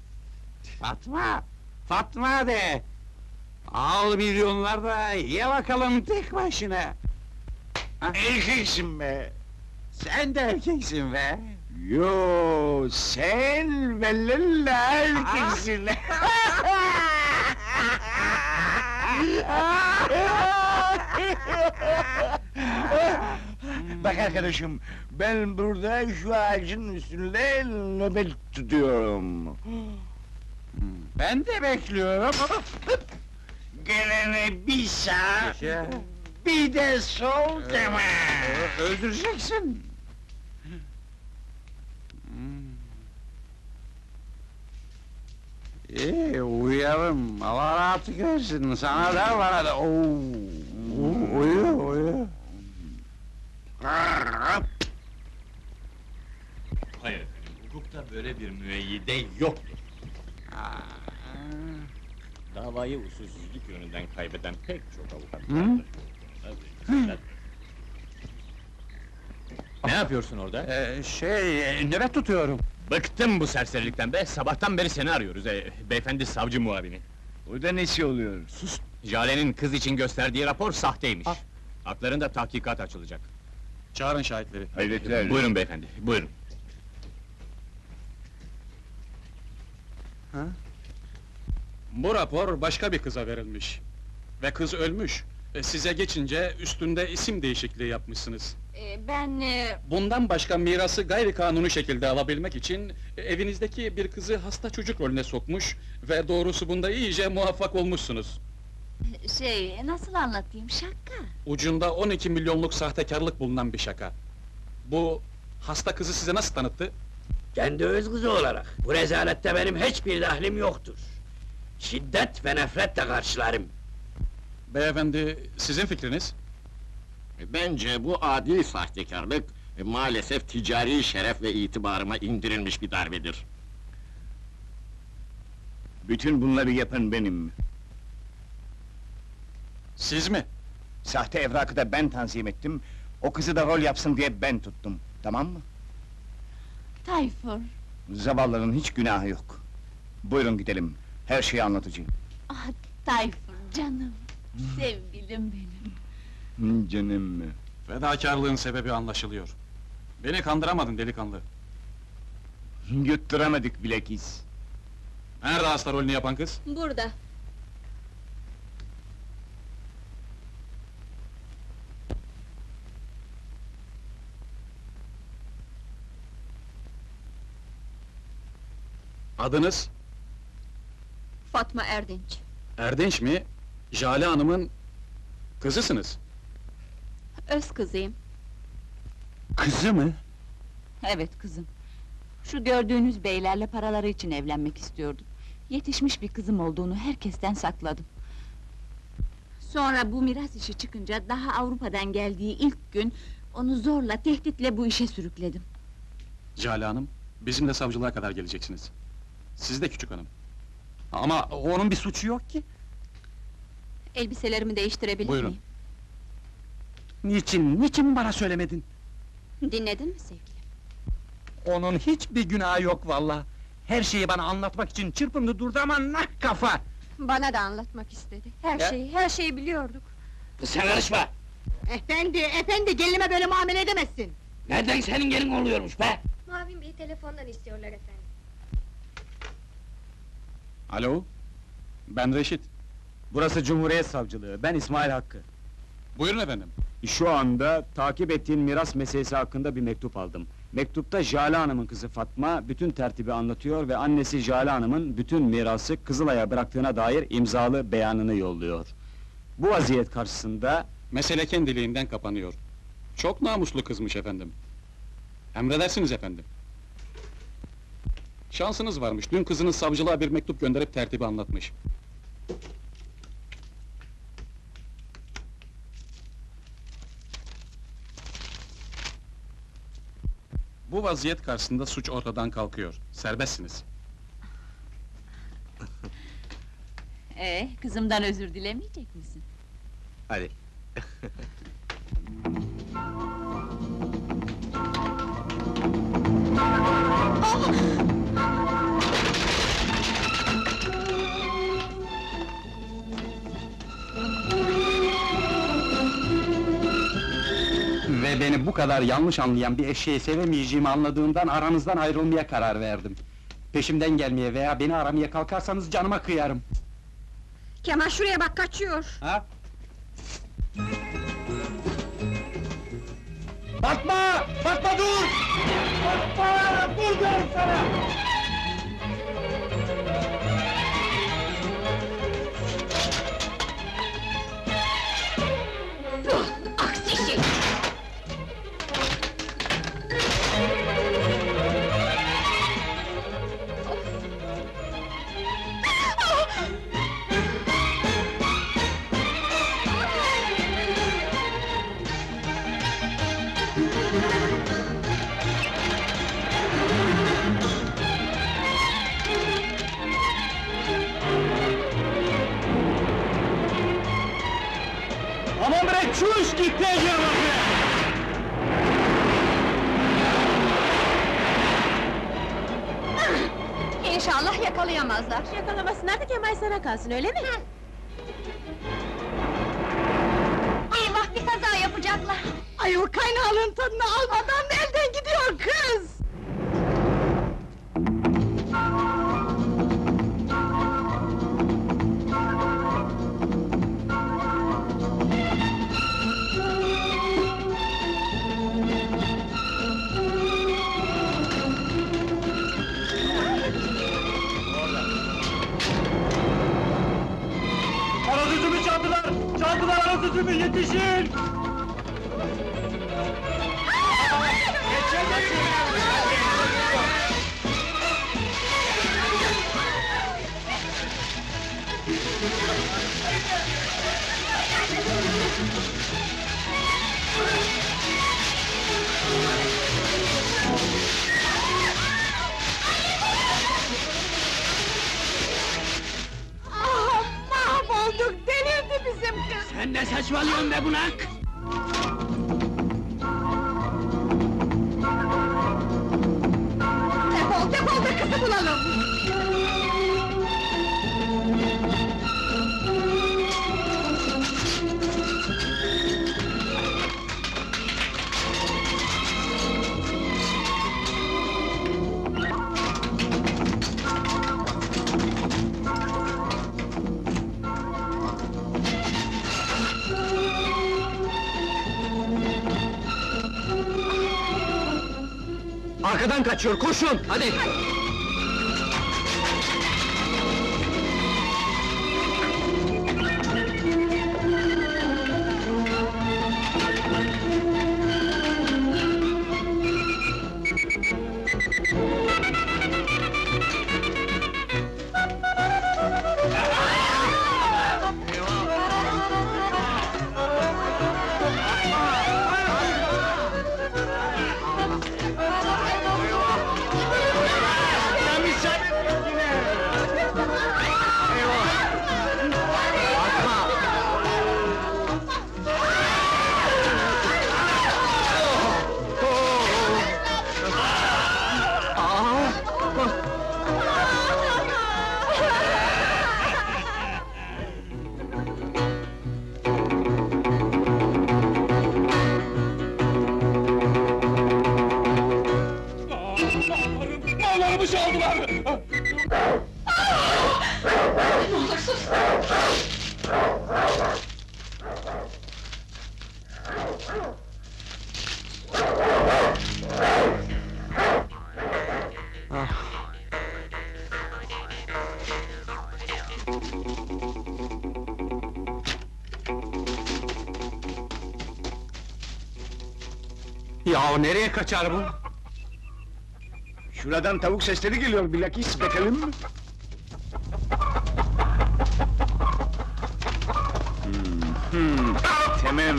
Fatma, Fatma de! Al milyonlar da ye bakalım tek başına! Erkeksin be! Sen de erkeksin be! Yoo, sen belirli erkeksin! Bak arkadaşım, ben burada şu ağacın üstünde nöbet tutuyorum! Ben de bekliyorum! Gelene bir sağ, bir de sol deme! Öldüreceksin! Uyuyalım, Allah rahatı görsün, sana da bana da! Uyu, uyu! Hayır efendim, hukukta böyle bir müeyyide yoktur! Davayı usulsüzlük yönünden kaybeden pek çok avukat vardır. Ne yapıyorsun orada? Nöbet tutuyorum. Bıktım bu serserilikten be, sabahtan beri seni arıyoruz, beyefendi savcı muavini. Burada ne şey oluyor? Sus! Jale'nin kız için gösterdiği rapor sahteymiş. Haklarında tahkikat açılacak. Çağırın şahitleri. Hayretler. Buyurun beyefendi, buyurun. Ha? Bu rapor başka bir kıza verilmiş. Ve kız ölmüş. Size geçince üstünde isim değişikliği yapmışsınız. Bundan başka mirası gayri kanuni şekilde alabilmek için evinizdeki bir kızı hasta çocuk rolüne sokmuş ve doğrusu bunda iyice muvaffak olmuşsunuz. Nasıl anlatayım, şaka? Ucunda 12 milyonluk sahtekarlık bulunan bir şaka. Bu hasta kızı size nasıl tanıttı? Kendi öz kızı olarak. Bu rezalette benim hiçbir dahlim yoktur. Şiddet ve nefretle karşılarım. Beyefendi, sizin fikriniz? Bence bu adil sahtekarlık, maalesef ticari şeref ve itibarıma indirilmiş bir darbedir. Bütün bunları yapan benim. Siz mi? Sahte evrakı da ben tanzim ettim, o kızı da rol yapsın diye ben tuttum, tamam mı? Tayfur! Zavallının hiç günahı yok. Buyurun gidelim, her şeyi anlatacağım. Ah Tayfur canım, sevgilim benim! Canım mı? Fedakarlığın sebebi anlaşılıyor. Beni kandıramadın delikanlı. Yutturamadık bilekiz. Nerede hasta rolünü yapan kız? Burada. Adınız? Fatma Erdinç. Erdinç mi? Jale Hanım'ın kızısınız. Öz kızıyım. Kızı mı? Evet kızım. Şu gördüğünüz beylerle paraları için evlenmek istiyordum. Yetişmiş bir kızım olduğunu herkesten sakladım. Sonra bu miras işi çıkınca daha Avrupa'dan geldiği ilk gün onu zorla, tehditle bu işe sürükledim. Jale Hanım, bizimle savcılığa kadar geleceksiniz. Siz de küçük hanım. Ama onun bir suçu yok ki. Elbiselerimi değiştirebilir miyim? Buyurun. Niçin bana söylemedin? Dinledin mi sevgilim? Onun hiçbir günahı yok vallahi. Her şeyi bana anlatmak için çırpındı durdu ama nah kafa! Bana da anlatmak istedi. Her şeyi biliyorduk. Sen karışma! Efendi, gelinime böyle muamele edemezsin! Nereden senin gelin oluyormuş be? Mavim Bey'i telefondan istiyorlar efendim. Alo? Ben Reşit. Burası Cumhuriyet Savcılığı, ben İsmail Hakkı. Buyurun efendim. Şu anda takip ettiğin miras meselesi hakkında bir mektup aldım. Mektupta Jale Hanım'ın kızı Fatma bütün tertibi anlatıyor ve annesi Jale Hanım'ın bütün mirası Kızılay'a bıraktığına dair imzalı beyanını yolluyor. Bu vaziyet karşısında... Mesele kendiliğinden kapanıyor. Çok namuslu kızmış efendim. Emredersiniz efendim. Şansınız varmış, dün kızınız savcılığa bir mektup gönderip tertibi anlatmış. Bu vaziyet karşısında suç ortadan kalkıyor. Serbestsiniz. Kızımdan özür dilemeyecek misin? Hadi. Ve beni bu kadar yanlış anlayan bir eşeği sevemeyeceğimi anladığımdan aranızdan ayrılmaya karar verdim. Peşimden gelmeye veya beni aramaya kalkarsanız canıma kıyarım. Kemal şuraya bak, kaçıyor! Ha? Fatma! Fatma dur! Fatma! Dur diyorum sana! Aman bre, çüş gitti ediyorum abi! İnşallah yakalayamazlar. Yakalamasınlar da Kemal sana kalsın, öyle mi? Hı. Eyvah, bir kaza yapacaklar! Ay, o kaynağının tadını almadan elden gidiyor kız! Sözümü yetişin! Sen de saçmalıyorsun be bunak! Defol, defol da kızı bulalım! Arkadan kaçıyor, koşun! Hadi! Yahu nereye kaçar bu? Şuradan tavuk sesleri geliyor bilakis, bakalım mı? Tamam,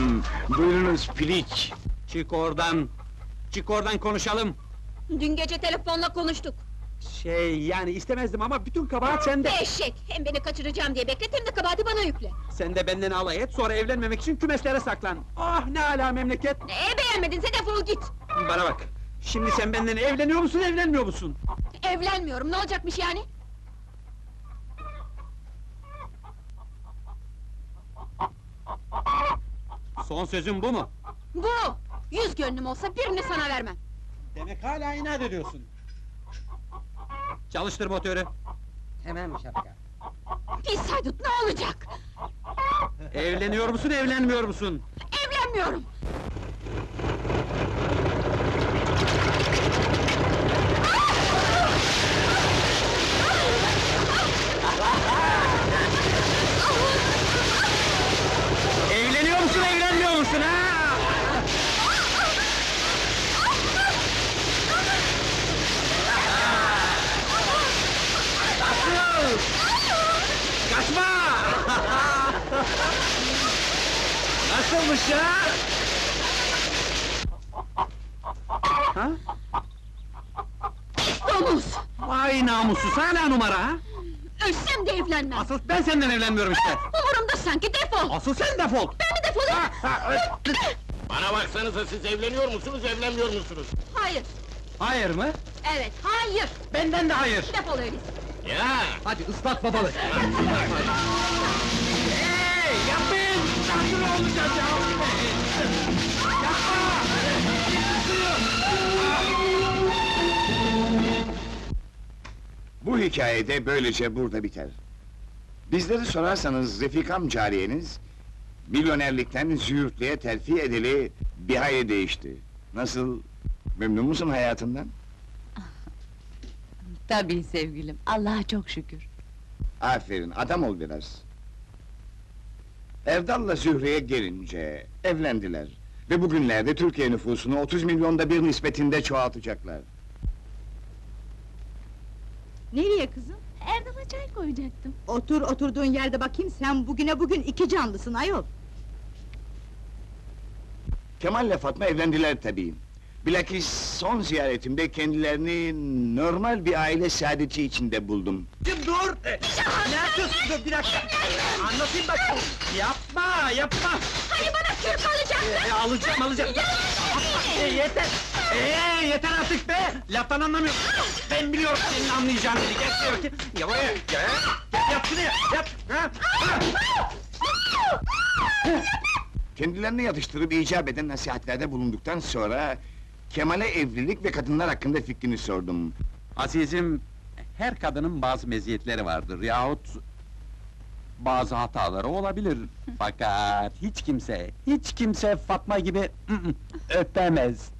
buyurunuz piliç! Çık oradan! Çık oradan, konuşalım! Dün gece telefonla konuştuk! Şey, yani istemezdim ama bütün kabahat sende! Eşek! Hem beni kaçıracağım diye beklet, hem de kabahati bana yükle! Sen de benden alay et, sonra evlenmemek için kümeslere saklan! Ah, ne âlâ memleket! Neye beğenmedinse defol git! Bana bak! Şimdi sen benden evleniyor musun, evlenmiyor musun? Evlenmiyorum, ne olacakmış yani? Son sözün bu mu? Bu! 100 gönlüm olsa birini sana vermem! Demek hala inat ediyorsun! Çalıştır motoru! Hemen şapka! Pis haydut, ne olacak? Evleniyor musun, evlenmiyor musun? Evlenmiyorum! Evleniyor musun, evlenmiyor musun ha? Kaçma! Nasılmış ya? Ha? Pis domuz! Vay namussuz, hala numara ha? Ölsem de evlenmem! Asıl ben senden evlenmiyorum işte! Umurumda sanki, defol! Asıl sen defol! Beni de Defolun! Bana baksanıza, siz evleniyor musunuz, evlenmiyor musunuz? Hayır! Hayır mı? Evet, hayır! Benden de hayır! Defol öyleyse! Ya! Hadi ıslat babalık! Hey! Yapmayın! Nasıl olacağız ya? Yapma! Bu hikayede böylece burada biter. Bizleri sorarsanız refikam cariyeniz... ...milyonerlikten züğürtlüğe terfi edeli bir hayli değişti. Nasıl? Memnun musun hayatından? Tabii sevgilim, Allah'a çok şükür. Aferin, adam ol biraz. Erdal'la Zühre'ye gelince evlendiler. Ve bugünlerde Türkiye nüfusunu 30 milyonda 1 nispetinde çoğaltacaklar. Nereye kızım? Erdal'a çay koyacaktım. Otur, oturduğun yerde bakayım, sen bugüne bugün iki canlısın ayol! Kemal'le Fatma evlendiler tabii. Bilakis son ziyaretimde kendilerini normal bir aile saadeti içinde buldum. Dur! Dur, bir dakika! Anlatayım bak! Yapma, yapma! Hani bana Türk alacaksın? Alacağım, alacağım! Yeter! Yeter artık be! Laftan anlamıyorum! Ben biliyorum senin anlayacağını! Gel, ya buraya! Gel, yap şunu ya! Yap! Kendilerini yatıştırıp icap eden nasihatlerde bulunduktan sonra... Kemal'e evlilik ve kadınlar hakkında fikrini sordum. Azizim, her kadının bazı meziyetleri vardır yahut... ...bazı hataları olabilir. Fakat hiç kimse Fatma gibi öpemez.